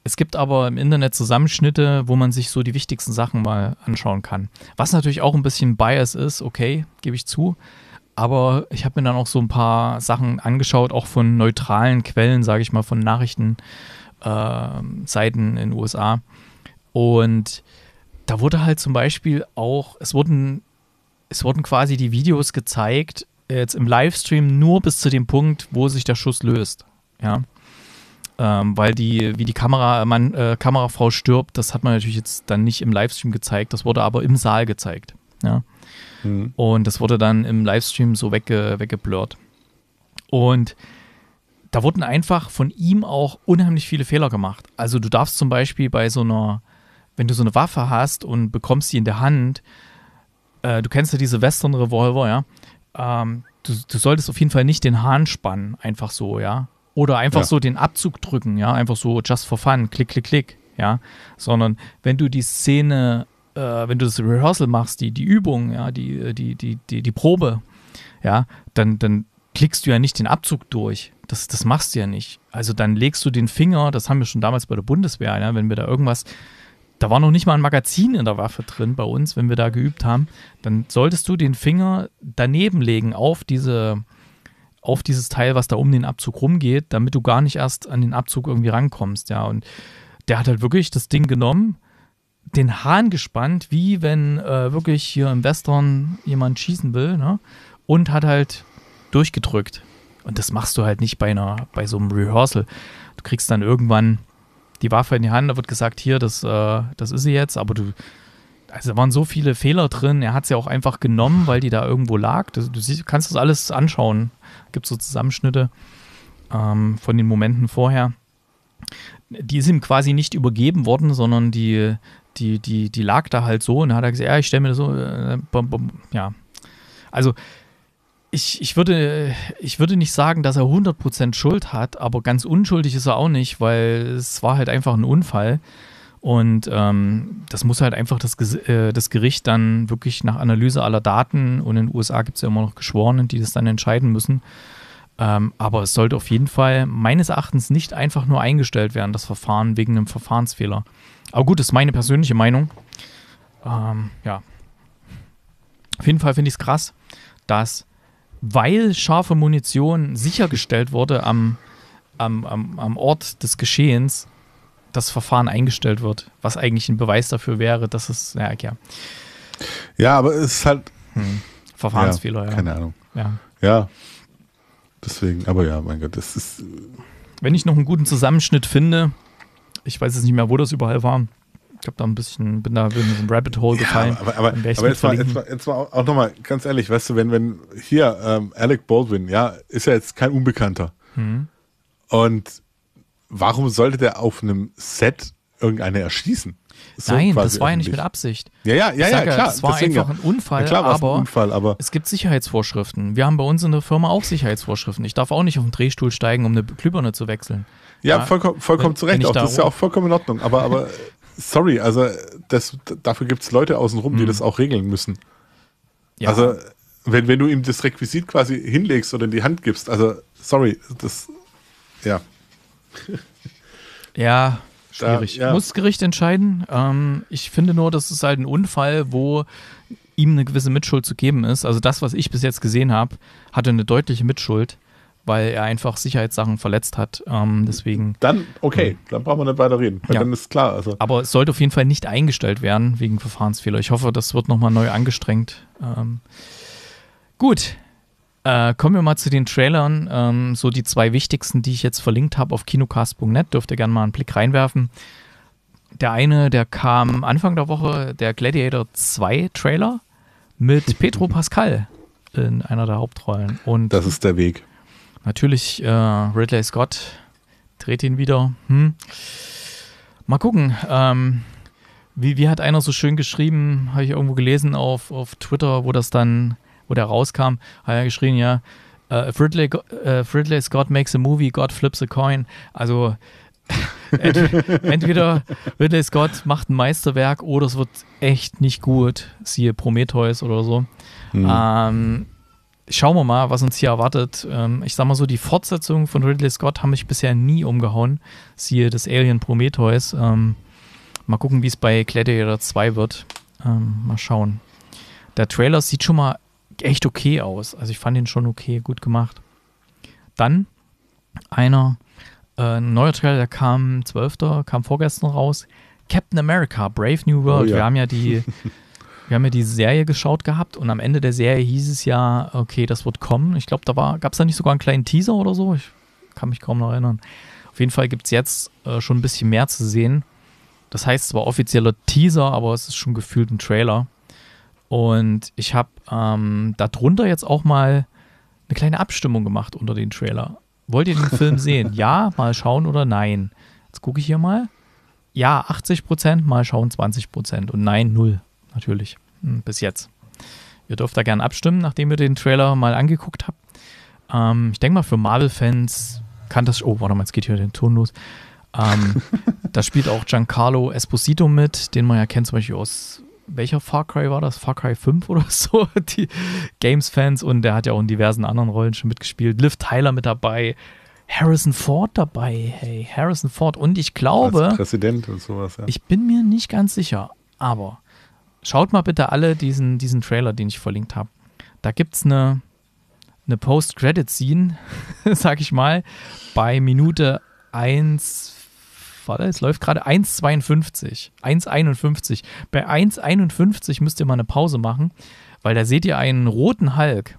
es gibt aber im Internet Zusammenschnitte, wo man sich so die wichtigsten Sachen mal anschauen kann. Was natürlich auch ein bisschen Bias ist, okay, gebe ich zu. Aber ich habe mir dann auch so ein paar Sachen angeschaut, auch von neutralen Quellen, sage ich mal, von Nachrichtenseiten äh, in den U S A. Und da wurde halt zum Beispiel auch, es wurden, es wurden quasi die Videos gezeigt, jetzt im Livestream nur bis zu dem Punkt, wo sich der Schuss löst, ja. Ähm, weil die, wie die Kameramann, äh, Kamerafrau stirbt, das hat man natürlich jetzt dann nicht im Livestream gezeigt, das wurde aber im Saal gezeigt. Ja? Mhm. Und das wurde dann im Livestream so wegge, weggeblurrt. Und da wurden einfach von ihm auch unheimlich viele Fehler gemacht. Also du darfst zum Beispiel bei so einer, wenn du so eine Waffe hast und bekommst sie in der Hand, äh, du kennst ja diese Western-Revolver, ja, ähm, du, du solltest auf jeden Fall nicht den Hahn spannen, einfach so, ja. Oder einfach ja. so den Abzug drücken, ja, einfach so just for fun, klick, klick, klick, ja, sondern wenn du die Szene, äh, wenn du das Rehearsal machst, die, die Übung, ja, die, die, die, die, die Probe, ja, dann, dann klickst du ja nicht den Abzug durch, das, das machst du ja nicht, also dann legst du den Finger, das haben wir schon damals bei der Bundeswehr, ja, wenn wir da irgendwas, da war noch nicht mal ein Magazin in der Waffe drin bei uns, wenn wir da geübt haben, dann solltest du den Finger daneben legen auf diese auf dieses Teil, was da um den Abzug rumgeht, damit du gar nicht erst an den Abzug irgendwie rankommst, ja, und der hat halt wirklich das Ding genommen, den Hahn gespannt, wie wenn äh, wirklich hier im Western jemand schießen will, ne, und hat halt durchgedrückt und das machst du halt nicht bei einer, bei so einem Rehearsal. Du kriegst dann irgendwann die Waffe in die Hand, da wird gesagt, hier, das, äh, das ist sie jetzt, aber du, also da waren so viele Fehler drin, er hat sie ja auch einfach genommen, weil die da irgendwo lag, du, du siehst, kannst das alles anschauen. Gibt es so Zusammenschnitte ähm, von den Momenten vorher. Die ist ihm quasi nicht übergeben worden, sondern die, die, die, die lag da halt so und hat er gesagt, ja, ich stelle mir das so, äh, bum, bum. Ja. Also ich, ich, würde, ich würde nicht sagen, dass er hundert Prozent Schuld hat, aber ganz unschuldig ist er auch nicht, weil es war halt einfach ein Unfall und ähm, das muss halt einfach das, äh, das Gericht dann wirklich nach Analyse aller Daten, und in den U S A gibt es ja immer noch Geschworenen, die das dann entscheiden müssen, ähm, aber es sollte auf jeden Fall meines Erachtens nicht einfach nur eingestellt werden, das Verfahren wegen einem Verfahrensfehler. Aber gut, das ist meine persönliche Meinung. Ähm, ja, auf jeden Fall finde ich es krass, dass weil scharfe Munition sichergestellt wurde am, am, am, am Ort des Geschehens, das Verfahren eingestellt wird, was eigentlich ein Beweis dafür wäre, dass es, ja, ja. Ja, aber es ist halt hm. Verfahrensfehler, ja, ja. Keine Ahnung. Ja. Ja, deswegen, aber ja, mein Gott, das ist... Wenn ich noch einen guten Zusammenschnitt finde, ich weiß jetzt nicht mehr, wo das überall war, ich hab da ein bisschen, bin da in so ein Rabbit Hole gefallen. Ja, aber aber, aber jetzt, mal, jetzt, mal, jetzt mal auch nochmal, ganz ehrlich, weißt du, wenn, wenn hier ähm, Alec Baldwin, ja, ist ja jetzt kein Unbekannter. Hm. Und warum sollte der auf einem Set irgendeine erschießen? So Nein, das war ja nicht mit Absicht. Ja, ja, ja, ja, ja klar. Das war deswegen einfach ein Unfall, ja, klar aber ein Unfall, aber es gibt Sicherheitsvorschriften. Wir haben bei uns in der Firma auch Sicherheitsvorschriften. Ich darf auch nicht auf den Drehstuhl steigen, um eine Glühbirne zu wechseln. Ja, ja vollkommen, vollkommen zu Recht. Auch, da das ist ja auch vollkommen in Ordnung. Aber, aber sorry, also das, dafür gibt es Leute außenrum, mhm. die das auch regeln müssen. Ja. Also wenn, wenn du ihm das Requisit quasi hinlegst oder in die Hand gibst, also sorry, das, ja. Ja, schwierig. Da, ja. Muss das Gericht entscheiden. Ähm, ich finde nur, das ist halt ein Unfall, wo ihm eine gewisse Mitschuld zu geben ist. Also das, was ich bis jetzt gesehen habe, hatte eine deutliche Mitschuld, weil er einfach Sicherheitssachen verletzt hat. Ähm, deswegen. Dann, okay, ähm, dann brauchen wir nicht weiter reden, weil ja. dann ist klar. Also. Aber es sollte auf jeden Fall nicht eingestellt werden wegen Verfahrensfehler. Ich hoffe, das wird nochmal neu angestrengt. Ähm, gut. Äh, kommen wir mal zu den Trailern, ähm, so die zwei wichtigsten, die ich jetzt verlinkt habe auf kinocast punkt net, dürft ihr gerne mal einen Blick reinwerfen. Der eine, der kam Anfang der Woche, der Gladiator zwei Trailer mit Pedro Pascal in einer der Hauptrollen. Und das ist der Weg. Natürlich äh, Ridley Scott dreht ihn wieder. Hm. Mal gucken, ähm, wie, wie hat einer so schön geschrieben, habe ich irgendwo gelesen auf, auf Twitter, wo das dann... wo der rauskam, hat er geschrien, ja, uh, if, Ridley, uh, if Ridley Scott makes a movie, God flips a coin. Also entweder Ridley Scott macht ein Meisterwerk oder es wird echt nicht gut, siehe Prometheus oder so. Mhm. Ähm, schauen wir mal, was uns hier erwartet. Ähm, ich sag mal so, die Fortsetzungen von Ridley Scott haben mich bisher nie umgehauen, siehe das Alien Prometheus. Ähm, mal gucken, wie es bei Gladiator zwei wird. Ähm, mal schauen. Der Trailer sieht schon mal echt okay aus. Also ich fand ihn schon okay, gut gemacht. Dann einer, äh, ein neuer Trailer, der kam zwölfter, kam vorgestern raus. Captain America, Brave New World. Oh, ja. Wir haben ja die wir haben ja die Serie geschaut gehabt und am Ende der Serie hieß es ja, okay, das wird kommen. Ich glaube, da war, gab es da nicht sogar einen kleinen Teaser oder so? Ich kann mich kaum noch erinnern. Auf jeden Fall gibt es jetzt äh, schon ein bisschen mehr zu sehen. Das heißt zwar offizieller Teaser, aber es ist schon gefühlt ein Trailer. Und ich habe ähm, darunter jetzt auch mal eine kleine Abstimmung gemacht unter den Trailer. Wollt ihr den Film sehen? Ja, mal schauen oder nein? Jetzt gucke ich hier mal. Ja, achtzig Prozent, mal schauen zwanzig Prozent. Und nein, null. Natürlich. Bis jetzt. Ihr dürft da gerne abstimmen, nachdem ihr den Trailer mal angeguckt habt. Ähm, ich denke mal, für Marvel-Fans kann das... Oh, warte mal, jetzt geht hier den Ton los. Ähm, da spielt auch Giancarlo Esposito mit, den man ja kennt zum Beispiel aus... Welcher Far Cry war das? Far Cry fünf oder so? Die Games-Fans, und der hat ja auch in diversen anderen Rollen schon mitgespielt. Liv Tyler mit dabei, Harrison Ford dabei, hey, Harrison Ford. Und ich glaube, als Präsident und sowas, ja. Ich bin mir nicht ganz sicher, aber schaut mal bitte alle diesen, diesen Trailer, den ich verlinkt habe. Da gibt es eine, eine Post-Credit-Scene, sag ich mal, bei Minute eins, warte, es läuft gerade eins Komma zweiundfünfzig. Bei eins Komma einundfünfzig müsst ihr mal eine Pause machen, weil da seht ihr einen roten Hulk.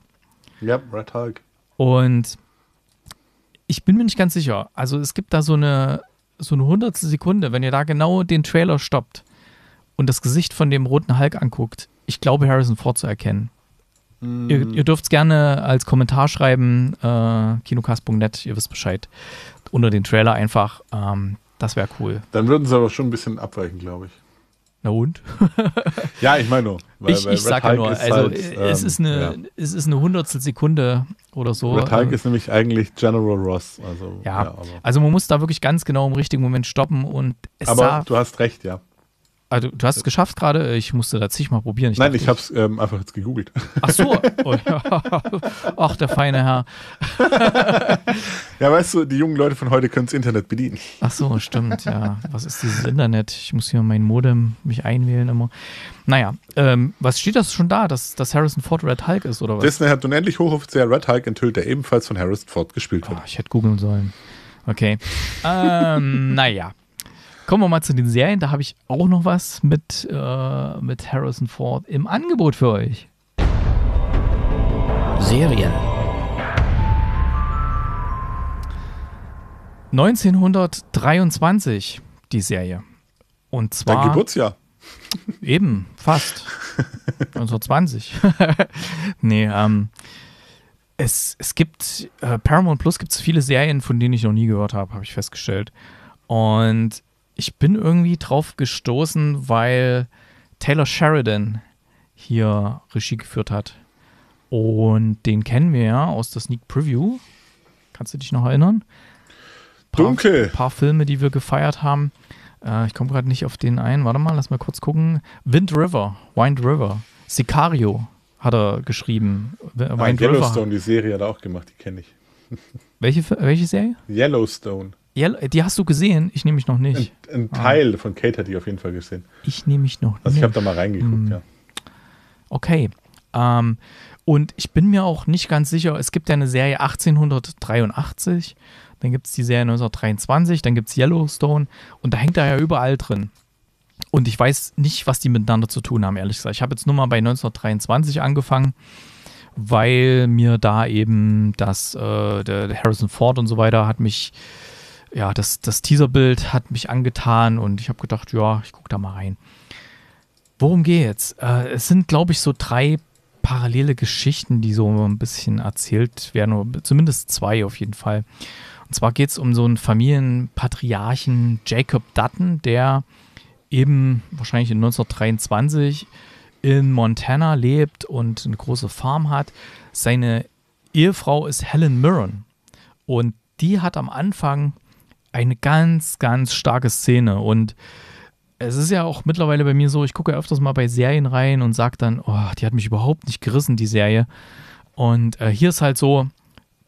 Ja, yep, Red Hulk. Und ich bin mir nicht ganz sicher. Also es gibt da so eine, so eine hundertste Sekunde, wenn ihr da genau den Trailer stoppt und das Gesicht von dem roten Hulk anguckt, ich glaube, Harrison Ford zu erkennen. Mm. Ihr, ihr dürft es gerne als Kommentar schreiben, äh, kinocast punkt net, ihr wisst Bescheid. Unter den Trailer einfach, ähm, das wäre cool. Dann würden sie aber schon ein bisschen abweichen, glaube ich. Na und? Ja, ich meine nur. Weil, ich weil ich sage nur, ist also halt, es, ähm, ist eine, ja. es ist eine hundertstel Sekunde oder so. Red Hulk ähm, ist nämlich eigentlich General Ross. Also, ja, ja, also man muss da wirklich ganz genau im richtigen Moment stoppen. Und es aber sah, du hast recht, ja. Also, du hast es geschafft gerade, ich musste da zigmal probieren. Ich Nein, dachte, ich habe es ähm, einfach jetzt gegoogelt. Ach so, oh, ja. Ach, der feine Herr. Ja, weißt du, die jungen Leute von heute können das Internet bedienen. Ach so, stimmt, ja. Was ist dieses Internet? Ich muss hier mein Modem mich einwählen immer. Naja, ähm, was steht das schon da, dass, dass Harrison Ford Red Hulk ist, oder was? Disney hat unendlich hochoffiziell Red Hulk enthüllt, der ebenfalls von Harrison Ford gespielt wird. Oh, ich hätte googeln sollen. Okay, ähm, naja. Kommen wir mal zu den Serien, da habe ich auch noch was mit, äh, mit Harrison Ford im Angebot für euch. Serien. neunzehnhundertdreiundzwanzig, die Serie. Und zwar... Dein Geburtsjahr. Eben, fast. neunzehnhundertzwanzig. Nee, ähm... Es, es gibt, äh, Paramount Plus gibt es viele Serien, von denen ich noch nie gehört habe, habe ich festgestellt. Und ich bin irgendwie drauf gestoßen, weil Taylor Sheridan hier Regie geführt hat. Und den kennen wir ja aus der Sneak Preview. Kannst du dich noch erinnern? Paar, Dunkel. Ein paar Filme, die wir gefeiert haben. Äh, ich komme gerade nicht auf den ein. Warte mal, lass mal kurz gucken. Wind River, Wind River, Sicario. Hat er geschrieben. Nein, Yellowstone, die Serie hat er auch gemacht, die kenne ich. Welche, welche Serie? Yellowstone. Yellow, die hast du gesehen? Ich nehme mich noch nicht. Ein, ein Teil ah. von Kate hat die auf jeden Fall gesehen. Ich nehme mich noch nicht. Also ich habe da mal reingeguckt, hm. ja. Okay. Ähm, und ich bin mir auch nicht ganz sicher, es gibt ja eine Serie achtzehnhundertdreiundachtzig, dann gibt es die Serie neunzehnhundertdreiundzwanzig, dann gibt es Yellowstone und da hängt da ja überall drin. Und ich weiß nicht, was die miteinander zu tun haben, ehrlich gesagt. Ich habe jetzt nur mal bei neunzehnhundertdreiundzwanzig angefangen, weil mir da eben das äh, der Harrison Ford und so weiter hat mich, ja, das, das Teaserbild hat mich angetan und ich habe gedacht, ja, ich gucke da mal rein. Worum geht's? Äh, es sind, glaube ich, so drei parallele Geschichten, die so ein bisschen erzählt werden, oder zumindest zwei auf jeden Fall. Und zwar geht es um so einen Familienpatriarchen Jacob Dutton, der eben wahrscheinlich in neunzehnhundertdreiundzwanzig in Montana lebt und eine große Farm hat. Seine Ehefrau ist Helen Mirren und die hat am Anfang eine ganz, ganz starke Szene und es ist ja auch mittlerweile bei mir so, ich gucke ja öfters mal bei Serien rein und sage dann, oh, die hat mich überhaupt nicht gerissen, die Serie. Und äh, hier ist halt so,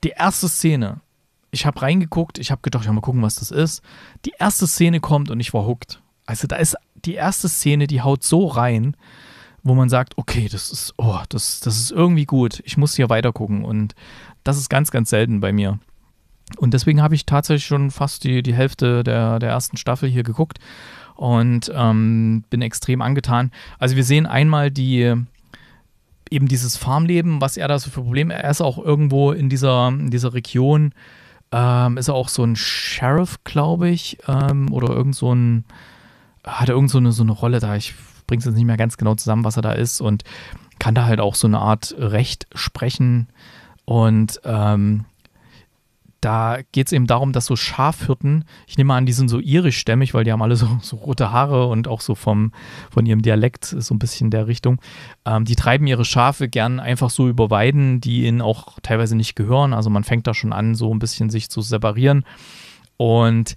die erste Szene, ich habe reingeguckt, ich habe gedacht, ja, mal gucken, was das ist. Die erste Szene kommt und ich war hooked. Also da ist die erste Szene, die haut so rein, wo man sagt, okay, das ist, oh, das, das ist irgendwie gut, ich muss hier weiter gucken und das ist ganz, ganz selten bei mir. Und deswegen habe ich tatsächlich schon fast die, die Hälfte der, der ersten Staffel hier geguckt und ähm, bin extrem angetan. Also wir sehen einmal die, eben dieses Farmleben, was er da so für Probleme, er ist auch irgendwo in dieser, in dieser Region, ähm, ist er auch so ein Sheriff, glaube ich, ähm, oder irgend so ein hat er irgend so eine, so eine Rolle da, ich bring's jetzt nicht mehr ganz genau zusammen, was er da ist und kann da halt auch so eine Art Recht sprechen und ähm, da geht's eben darum, dass so Schafhirten, ich nehme an, die sind so irischstämmig, weil die haben alle so, so rote Haare und auch so vom, von ihrem Dialekt so ein bisschen der Richtung, ähm, die treiben ihre Schafe gern einfach so über Weiden, die ihnen auch teilweise nicht gehören, also man fängt da schon an, so ein bisschen sich zu separieren und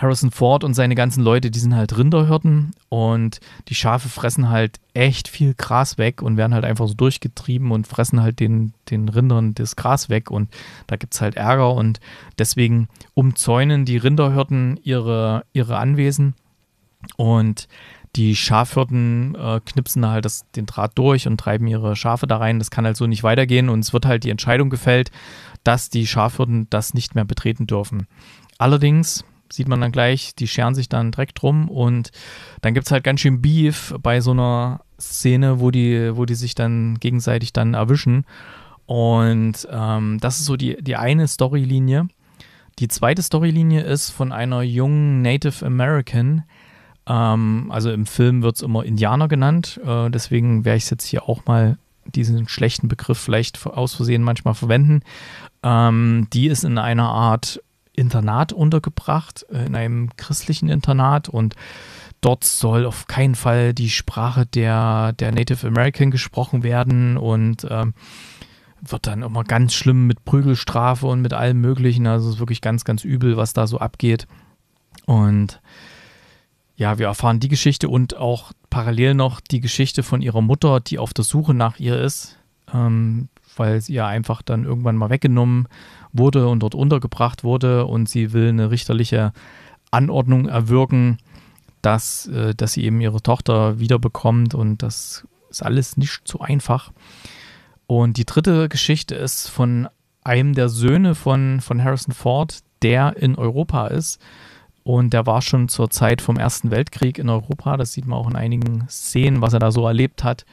Harrison Ford und seine ganzen Leute, die sind halt Rinderhirten und die Schafe fressen halt echt viel Gras weg und werden halt einfach so durchgetrieben und fressen halt den, den Rindern das Gras weg und da gibt es halt Ärger und deswegen umzäunen die Rinderhirten ihre, ihre Anwesen und die Schafhirten äh, knipsen da halt das, den Draht durch und treiben ihre Schafe da rein. Das kann halt so nicht weitergehen und es wird halt die Entscheidung gefällt, dass die Schafhirten das nicht mehr betreten dürfen. Allerdings sieht man dann gleich, die scheren sich dann direkt drum und dann gibt es halt ganz schön Beef bei so einer Szene, wo die, wo die sich dann gegenseitig dann erwischen und ähm, das ist so die, die eine Storylinie. Die zweite Storylinie ist von einer jungen Native American, ähm, also im Film wird es immer Indianer genannt, äh, deswegen werde ich jetzt hier auch mal diesen schlechten Begriff vielleicht aus Versehen manchmal verwenden. Ähm, die ist in einer Art Internat untergebracht, in einem christlichen Internat und dort soll auf keinen Fall die Sprache der, der Native American gesprochen werden und ähm, wird dann immer ganz schlimm mit Prügelstrafe und mit allem möglichen, also es ist wirklich ganz, ganz übel, was da so abgeht und ja, wir erfahren die Geschichte und auch parallel noch die Geschichte von ihrer Mutter, die auf der Suche nach ihr ist, ähm, weil sie ja einfach dann irgendwann mal weggenommen wurde und dort untergebracht wurde, und sie will eine richterliche Anordnung erwirken, dass, äh, dass sie eben ihre Tochter wiederbekommt, und das ist alles nicht so einfach. Und die dritte Geschichte ist von einem der Söhne von, von Harrison Ford, der in Europa ist. Und der war schon zur Zeit vom Ersten Weltkrieg in Europa. Das sieht man auch in einigen Szenen, was er da so erlebt hat.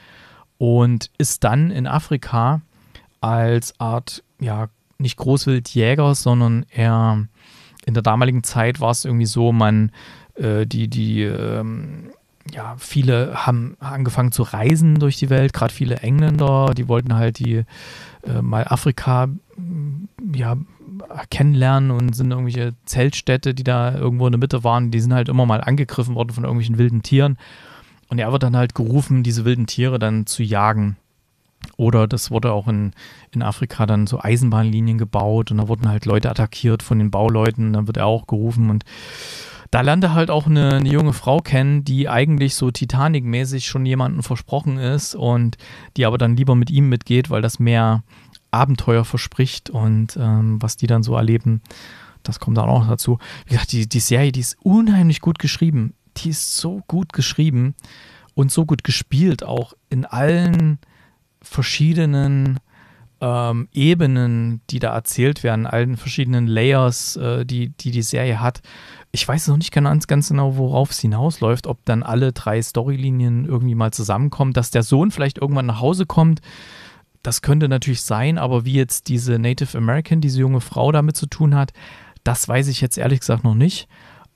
Und ist dann in Afrika als Art, ja, nicht Großwildjäger, sondern eher in der damaligen Zeit war es irgendwie so, man, äh, die, die, ähm, ja, viele haben angefangen zu reisen durch die Welt, gerade viele Engländer, die wollten halt die äh, mal Afrika ja, kennenlernen und sind irgendwelche Zeltstädte, die da irgendwo in der Mitte waren, die sind halt immer mal angegriffen worden von irgendwelchen wilden Tieren, und er wird dann halt gerufen, diese wilden Tiere dann zu jagen. Oder das wurde auch in, in Afrika dann so Eisenbahnlinien gebaut, und da wurden halt Leute attackiert von den Bauleuten, dann wird er auch gerufen, und da lernt er halt auch eine, eine junge Frau kennen, die eigentlich so Titanic-mäßig schon jemandem versprochen ist und die aber dann lieber mit ihm mitgeht, weil das mehr Abenteuer verspricht, und ähm, was die dann so erleben, das kommt dann auch noch dazu. Wie gesagt, die, die Serie, die ist unheimlich gut geschrieben. Die ist so gut geschrieben und so gut gespielt, auch in allen verschiedenen ähm, Ebenen, die da erzählt werden, allen verschiedenen Layers, äh, die, die die Serie hat. Ich weiß noch nicht ganz, ganz genau, worauf es hinausläuft, ob dann alle drei Storylinien irgendwie mal zusammenkommen, dass der Sohn vielleicht irgendwann nach Hause kommt. Das könnte natürlich sein, aber wie jetzt diese Native American, diese junge Frau damit zu tun hat, das weiß ich jetzt ehrlich gesagt noch nicht.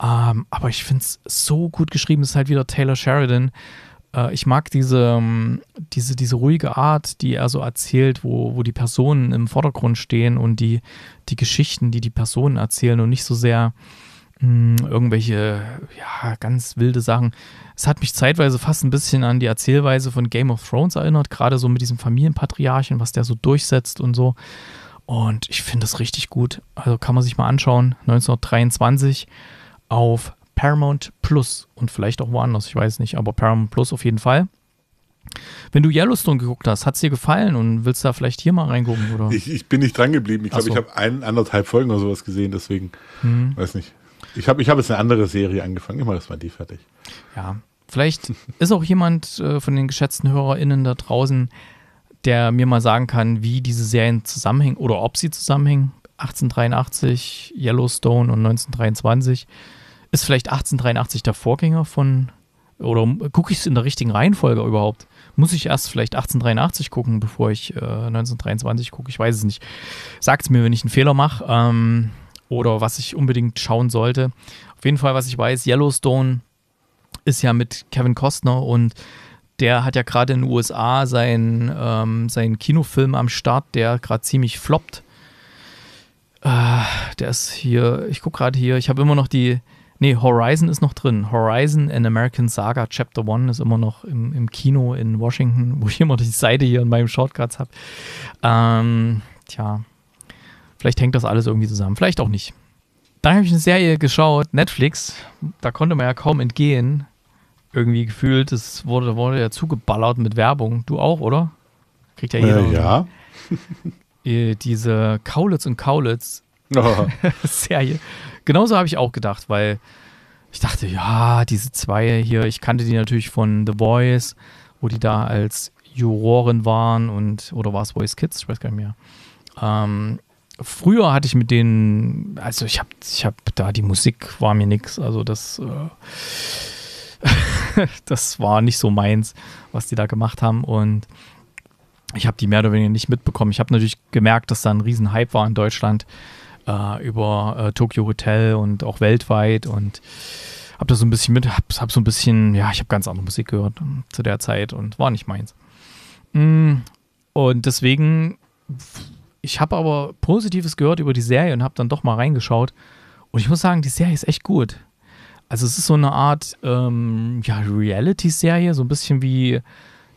Ähm, aber ich finde es so gut geschrieben, es ist halt wieder Taylor Sheridan. Äh, ich mag diese, diese, diese ruhige Art, die er so erzählt, wo, wo die Personen im Vordergrund stehen und die, die Geschichten, die die Personen erzählen, und nicht so sehr irgendwelche, ja, ganz wilde Sachen. Es hat mich zeitweise fast ein bisschen an die Erzählweise von Game of Thrones erinnert, gerade so mit diesem Familienpatriarchen, was der so durchsetzt und so. Und ich finde das richtig gut. Also kann man sich mal anschauen, neunzehnhundertdreiundzwanzig auf Paramount Plus und vielleicht auch woanders, ich weiß nicht, aber Paramount Plus auf jeden Fall. Wenn du Yellowstone geguckt hast, hat es dir gefallen und willst da vielleicht hier mal reingucken? Oder? Ich, ich bin nicht dran geblieben. Ich glaube, so. ich habe ein, anderthalb Folgen oder sowas gesehen, deswegen, hm. weiß nicht. Ich habe ich hab jetzt eine andere Serie angefangen. Ich mache das mal die fertig. Ja, vielleicht ist auch jemand äh, von den geschätzten HörerInnen da draußen, der mir mal sagen kann, wie diese Serien zusammenhängen oder ob sie zusammenhängen. achtzehnhundertdreiundachtzig, Yellowstone und neunzehnhundertdreiundzwanzig. Ist vielleicht achtzehnhundertdreiundachtzig der Vorgänger von, oder gucke ich es in der richtigen Reihenfolge überhaupt? Muss ich erst vielleicht achtzehnhundertdreiundachtzig gucken, bevor ich äh, neunzehnhundertdreiundzwanzig gucke? Ich weiß es nicht. Sagt es mir, wenn ich einen Fehler mache. Ähm... Oder was ich unbedingt schauen sollte. Auf jeden Fall, was ich weiß, Yellowstone ist ja mit Kevin Costner, und der hat ja gerade in den U S A seinen, ähm, seinen Kinofilm am Start, der gerade ziemlich floppt. Äh, der ist hier, ich gucke gerade hier, ich habe immer noch die, nee, Horizon ist noch drin. Horizon, An American Saga, Chapter eins ist immer noch im, im Kino in Washington, wo ich immer die Seite hier in meinem Shortcuts habe. Ähm, tja, vielleicht hängt das alles irgendwie zusammen, vielleicht auch nicht. Dann habe ich eine Serie geschaut, Netflix, da konnte man ja kaum entgehen. Irgendwie gefühlt, es wurde, wurde ja zugeballert mit Werbung. Du auch, oder? Kriegt ja jeder. Äh, ja. Äh, diese Kaulitz und Kaulitz oh. Serie. Genauso habe ich auch gedacht, weil ich dachte, ja, diese zwei hier, ich kannte die natürlich von The Voice, wo die da als Juroren waren, und oder war es Voice Kids? Ich weiß gar nicht mehr. Ähm, Früher hatte ich mit denen, also ich habe ich hab da, die Musik war mir nix, also das, äh, das war nicht so meins, was die da gemacht haben, und ich habe die mehr oder weniger nicht mitbekommen. Ich habe natürlich gemerkt, dass da ein riesen Hype war in Deutschland äh, über äh, Tokyo Hotel und auch weltweit, und habe da so ein bisschen mit, habe hab so ein bisschen, ja, ich habe ganz andere Musik gehört zu der Zeit und war nicht meins. Und deswegen... Ich habe aber Positives gehört über die Serie und habe dann doch mal reingeschaut. Und ich muss sagen, die Serie ist echt gut. Also es ist so eine Art ähm, ja, Reality-Serie, so ein bisschen wie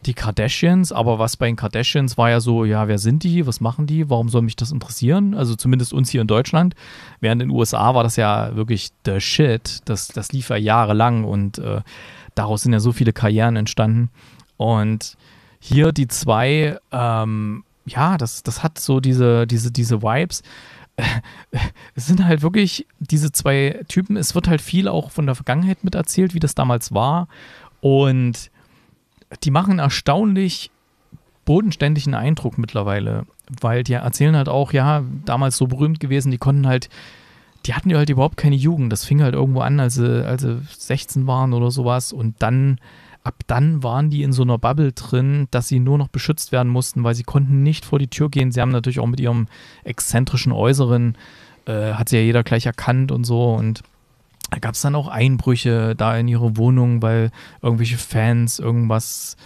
die Kardashians, aber was bei den Kardashians war ja so, ja, wer sind die, was machen die, warum soll mich das interessieren? Also zumindest uns hier in Deutschland. Während in den U S A war das ja wirklich the shit, das, das lief ja jahrelang und äh, daraus sind ja so viele Karrieren entstanden. Und hier die zwei, ähm, ja, das, das hat so diese, diese, diese Vibes. Es sind halt wirklich diese zwei Typen, es wird halt viel auch von der Vergangenheit mit erzählt, wie das damals war, und die machen erstaunlich bodenständigen Eindruck mittlerweile, weil die erzählen halt auch, ja, damals so berühmt gewesen, die konnten halt, die hatten ja halt überhaupt keine Jugend, das fing halt irgendwo an, als sie, als sie sechzehn waren oder sowas, und dann, ab dann waren die in so einer Bubble drin, dass sie nur noch beschützt werden mussten, weil sie konnten nicht vor die Tür gehen, sie haben natürlich auch mit ihrem exzentrischen Äußeren, äh, hat sie ja jeder gleich erkannt und so, und da gab es dann auch Einbrüche da in ihre Wohnung, weil irgendwelche Fans irgendwas,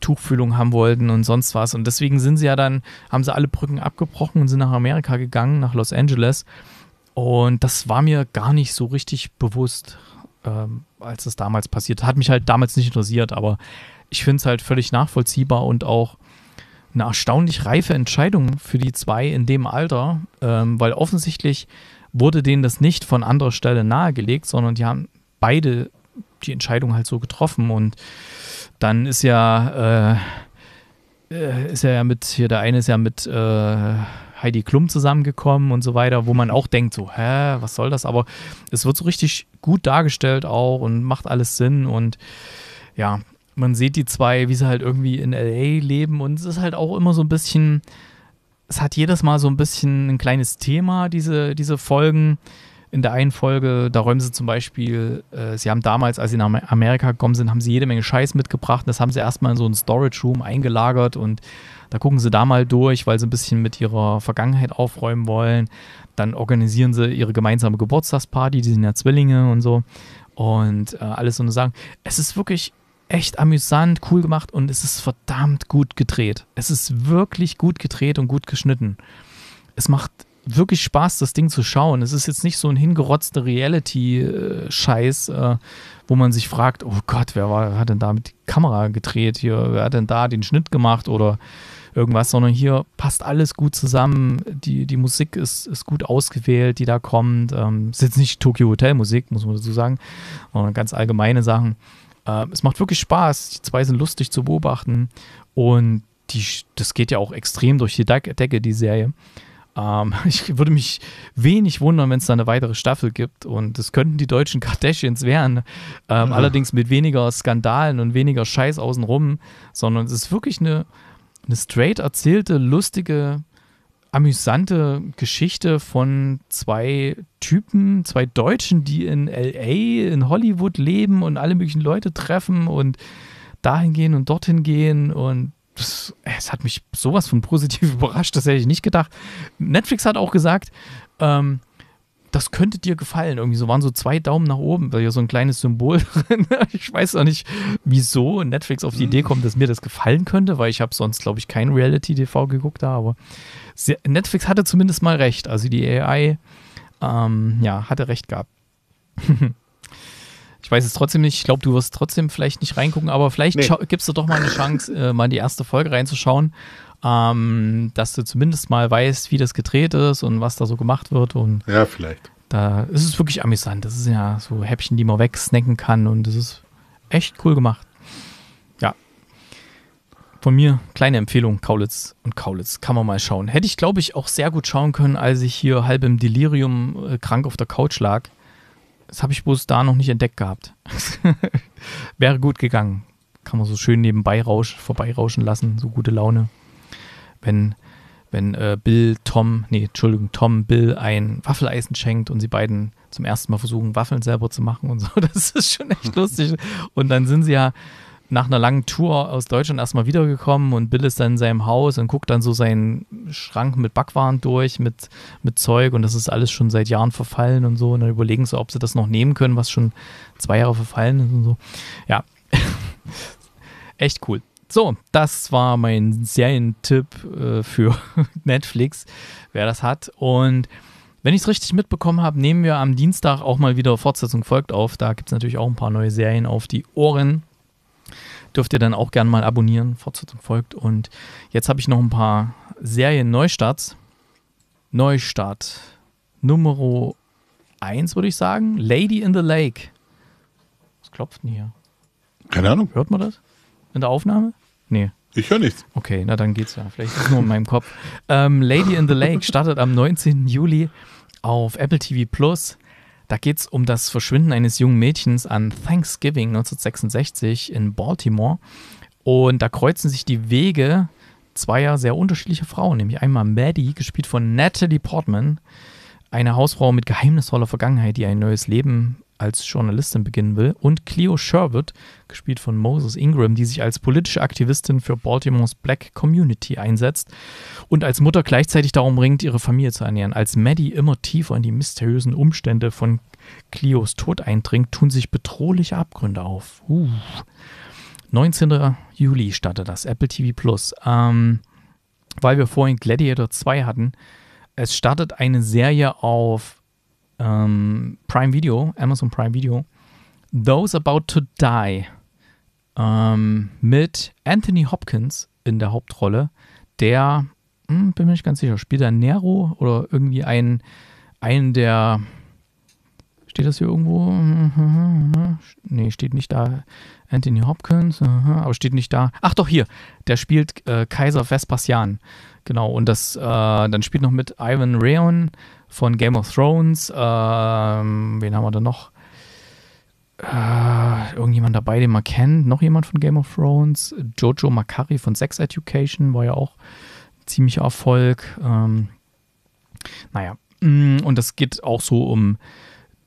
Tuchfühlung haben wollten und sonst was. Und deswegen sind sie ja dann, haben sie alle Brücken abgebrochen und sind nach Amerika gegangen, nach Los Angeles. Und das war mir gar nicht so richtig bewusst, ähm, als das damals passiert. Hat mich halt damals nicht interessiert, aber ich finde es halt völlig nachvollziehbar und auch eine erstaunlich reife Entscheidung für die zwei in dem Alter, ähm, weil offensichtlich wurde denen das nicht von anderer Stelle nahegelegt, sondern die haben beide die Entscheidung halt so getroffen. Und dann ist ja, äh, ist ja mit, hier der eine ist ja mit äh, Heidi Klum zusammengekommen und so weiter, wo man auch denkt so, hä, was soll das? Aber es wird so richtig gut dargestellt auch und macht alles Sinn. Und ja, man sieht die zwei, wie sie halt irgendwie in L A leben, und es ist halt auch immer so ein bisschen... Es hat jedes Mal so ein bisschen ein kleines Thema, diese, diese Folgen. In der einen Folge, da räumen sie zum Beispiel, äh, sie haben damals, als sie nach Amerika gekommen sind, haben sie jede Menge Scheiß mitgebracht. Das haben sie erstmal in so einen Storage Room eingelagert, und da gucken sie da mal durch, weil sie ein bisschen mit ihrer Vergangenheit aufräumen wollen. Dann organisieren sie ihre gemeinsame Geburtstagsparty, die sind ja Zwillinge und so. Und äh, alles so eine Sachen. Es ist wirklich... echt amüsant, cool gemacht, und es ist verdammt gut gedreht. Es ist wirklich gut gedreht und gut geschnitten. Es macht wirklich Spaß, das Ding zu schauen. Es ist jetzt nicht so ein hingerotzter Reality-Scheiß, wo man sich fragt, oh Gott, wer, war, wer hat denn da mit die Kamera gedreht hier? Wer hat denn da den Schnitt gemacht oder irgendwas? Sondern hier passt alles gut zusammen. Die, die Musik ist, ist gut ausgewählt, die da kommt. Es ist jetzt nicht Tokyo Hotel Musik, muss man dazu sagen, sondern ganz allgemeine Sachen. Es macht wirklich Spaß, die zwei sind lustig zu beobachten, und die, das geht ja auch extrem durch die Decke, die Serie. Ähm, ich würde mich wenig wundern, wenn es da eine weitere Staffel gibt, und das könnten die deutschen Kardashians werden, ähm, ja. Allerdings mit weniger Skandalen und weniger Scheiß außenrum, sondern es ist wirklich eine, eine straight erzählte, lustige, amüsante Geschichte von zwei Typen, zwei Deutschen, die in L A, in Hollywood leben und alle möglichen Leute treffen und dahin gehen und dorthin gehen, und das, es hat mich sowas von positiv überrascht, das hätte ich nicht gedacht. Netflix hat auch gesagt, ähm, das könnte dir gefallen. Irgendwie so waren so zwei Daumen nach oben, weil hier so ein kleines Symbol drin. Ich weiß auch nicht, wieso Netflix auf die Idee kommt, dass mir das gefallen könnte, weil ich habe sonst, glaube ich, kein Reality-T V geguckt da, aber Netflix hatte zumindest mal recht. Also die A I, ähm, ja, hatte recht gehabt. Ich weiß es trotzdem nicht. Ich glaube, du wirst trotzdem vielleicht nicht reingucken, aber vielleicht nee. Gibst du doch mal eine Chance, äh, mal in die erste Folge reinzuschauen, ähm, dass du zumindest mal weißt, wie das gedreht ist und was da so gemacht wird. Und ja, vielleicht. Da ist es wirklich amüsant. Das ist ja so Häppchen, die man wegsnacken kann, und das ist echt cool gemacht. Ja. Von mir, kleine Empfehlung, Kaulitz und Kaulitz. Kann man mal schauen. Hätte ich, glaube ich, auch sehr gut schauen können, als ich hier halb im Delirium äh, krank auf der Couch lag. Das habe ich bloß da noch nicht entdeckt gehabt. Wäre gut gegangen. Kann man so schön nebenbei rausch, vorbeirauschen lassen, so gute Laune. Wenn, wenn äh, Bill, Tom, nee, Entschuldigung, Tom, Bill ein Waffeleisen schenkt und sie beiden zum ersten Mal versuchen, Waffeln selber zu machen und so. Das ist schon echt lustig. Und dann sind sie ja nach einer langen Tour aus Deutschland erstmal wiedergekommen, und Bill ist dann in seinem Haus und guckt dann so seinen Schrank mit Backwaren durch, mit, mit Zeug, und das ist alles schon seit Jahren verfallen und so, und dann überlegen sie, ob sie das noch nehmen können, was schon zwei Jahre verfallen ist und so. Ja, echt cool. So, das war mein Serientipp äh, für Netflix, wer das hat, und wenn ich es richtig mitbekommen habe, nehmen wir am Dienstag auch mal wieder Fortsetzung folgt auf, da gibt es natürlich auch ein paar neue Serien auf die Ohren. dürft ihr dann auch gerne mal abonnieren. Fortsetzung folgt. Und jetzt habe ich noch ein paar Serien-Neustarts. Neustart Nummer eins, würde ich sagen. Lady in the Lake. Was klopft denn hier? Keine Ahnung. Hört man das in der Aufnahme? Nee. Ich höre nichts. Okay, na dann geht's ja. Vielleicht ist es nur in meinem Kopf. Ähm, Lady in the Lake startet am neunzehnten Juli auf Apple T V Plus. Da geht es um das Verschwinden eines jungen Mädchens an Thanksgiving neunzehnhundertsechsundsechzig in Baltimore. Und da kreuzen sich die Wege zweier sehr unterschiedlicher Frauen. Nämlich einmal Maddie, gespielt von Natalie Portman, eine Hausfrau mit geheimnisvoller Vergangenheit, die ein neues Leben als Journalistin beginnen will, und Cleo Sherwood, gespielt von Moses Ingram, die sich als politische Aktivistin für Baltimores Black Community einsetzt und als Mutter gleichzeitig darum ringt, ihre Familie zu ernähren. Als Maddie immer tiefer in die mysteriösen Umstände von Cleos Tod eindringt, tun sich bedrohliche Abgründe auf. Uh. neunzehnten Juli startet das Apple T V Plus. Ähm, weil wir vorhin Gladiator zwei hatten, es startet eine Serie auf Um, Prime Video, Amazon Prime Video, Those About to Die, um, mit Anthony Hopkins in der Hauptrolle, der, hm, bin mir nicht ganz sicher, spielt er Nero oder irgendwie einen, einen der, steht das hier irgendwo? Nee, steht nicht da, Anthony Hopkins, aber steht nicht da, ach doch, hier, der spielt äh, Kaiser Vespasian, genau, und das, äh, dann spielt noch mit Ivan Rheon von Game of Thrones, ähm, wen haben wir da noch? Äh, irgendjemand dabei, den man kennt, noch jemand von Game of Thrones, Jojo Macari von Sex Education, war ja auch ein ziemlicher Erfolg, ähm, naja, und das geht auch so um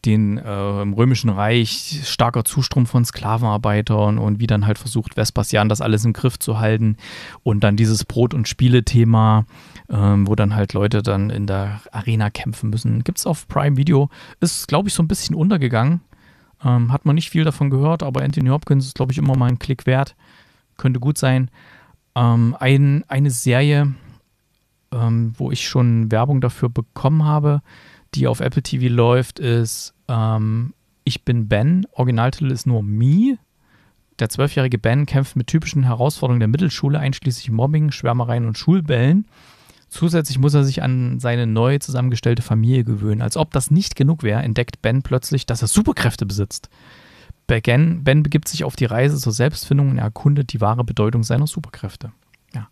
den äh, im Römischen Reich starker Zustrom von Sklavenarbeitern und wie dann halt versucht Vespasian das alles im Griff zu halten und dann dieses Brot- und Spiele-Thema, ähm, wo dann halt Leute dann in der Arena kämpfen müssen. Gibt's auf Prime Video, ist glaube ich so ein bisschen untergegangen, ähm, hat man nicht viel davon gehört, aber Anthony Hopkins ist glaube ich immer mal ein Klick wert, könnte gut sein. Ähm, ein, eine Serie, ähm, wo ich schon Werbung dafür bekommen habe, die auf Apple T V läuft, ist ähm, Ich bin Ben. Originaltitel ist nur Me. Der zwölfjährige Ben kämpft mit typischen Herausforderungen der Mittelschule, einschließlich Mobbing, Schwärmereien und Schulbällen. Zusätzlich muss er sich an seine neu zusammengestellte Familie gewöhnen. Als ob das nicht genug wäre, entdeckt Ben plötzlich, dass er Superkräfte besitzt. Ben, Ben begibt sich auf die Reise zur Selbstfindung und erkundet die wahre Bedeutung seiner Superkräfte. Ja.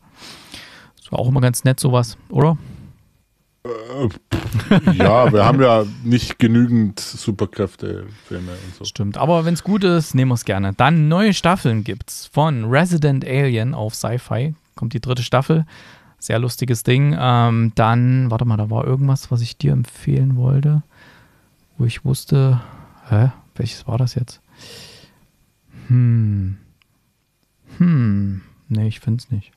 Das war auch immer ganz nett sowas, oder? Ja, wir haben ja nicht genügend Superkräfte-Filme und so. Stimmt, aber wenn es gut ist, nehmen wir es gerne. Dann neue Staffeln gibt's von Resident Alien auf Sci-Fi. Kommt die dritte Staffel. Sehr lustiges Ding. Ähm, dann, warte mal, da war irgendwas, was ich dir empfehlen wollte, wo ich wusste, hä, welches war das jetzt? Hm. Hm. Nee, ich finde es nicht.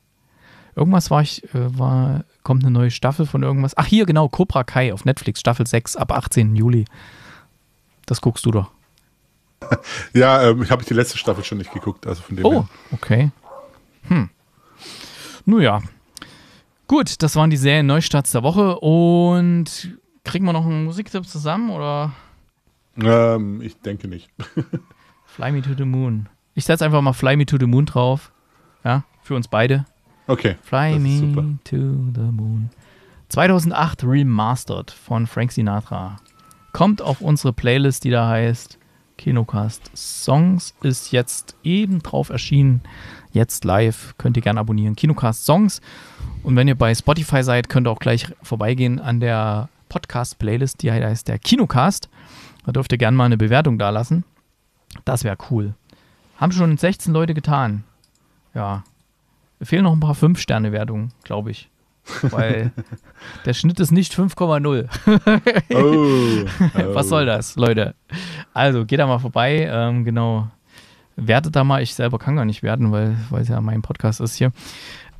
Irgendwas war ich, äh, war, kommt eine neue Staffel von irgendwas. Ach hier, genau, Cobra Kai auf Netflix, Staffel sechs ab achtzehnten Juli. Das guckst du doch. Ja, ähm, ich habe die letzte Staffel schon nicht geguckt, also von dem Oh, her. Okay. Hm. Nun ja. Gut, das waren die Serien Neustarts der Woche und kriegen wir noch einen Musiktipp zusammen, oder? Ähm, ich denke nicht. Fly Me to the Moon. Ich setze einfach mal Fly Me to the Moon drauf. Ja, für uns beide. Okay. Fly Me to the Moon. zweitausendacht Remastered von Frank Sinatra. Kommt auf unsere Playlist, die da heißt KinoCast Songs. Ist jetzt eben drauf erschienen. Jetzt live. Könnt ihr gerne abonnieren. KinoCast Songs. Und wenn ihr bei Spotify seid, könnt ihr auch gleich vorbeigehen an der Podcast-Playlist, die heißt der KinoCast. Da dürft ihr gerne mal eine Bewertung dalassen. Das wäre cool. Haben schon sechzehn Leute getan. Ja. Fehlen noch ein paar fünf Sterne Wertungen, glaube ich. Weil der Schnitt ist nicht fünf Komma null. oh, oh. Was soll das, Leute? Also, geht da mal vorbei. Ähm, genau. Wertet da mal. Ich selber kann gar nicht werten, weil es ja mein Podcast ist hier.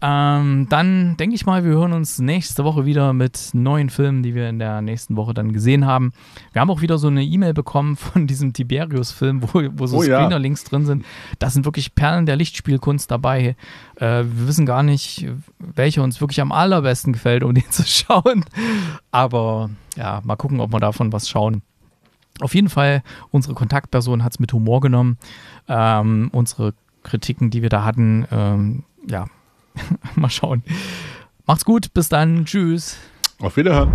Ähm, dann denke ich mal, wir hören uns nächste Woche wieder mit neuen Filmen, die wir in der nächsten Woche dann gesehen haben. Wir haben auch wieder so eine E-Mail bekommen von diesem Tiberius-Film, wo, wo so oh, Screener-Links ja. drin sind. Das sind wirklich Perlen der Lichtspielkunst dabei. Äh, wir wissen gar nicht, welcher uns wirklich am allerbesten gefällt, um den zu schauen. Aber ja, mal gucken, ob wir davon was schauen. Auf jeden Fall, unsere Kontaktperson hat es mit Humor genommen. Ähm, unsere Kritiken, die wir da hatten. Ähm, ja, mal schauen. Macht's gut, bis dann. Tschüss. Auf Wiederhören.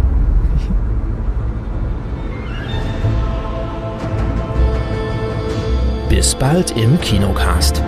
Bis bald im KinoCast.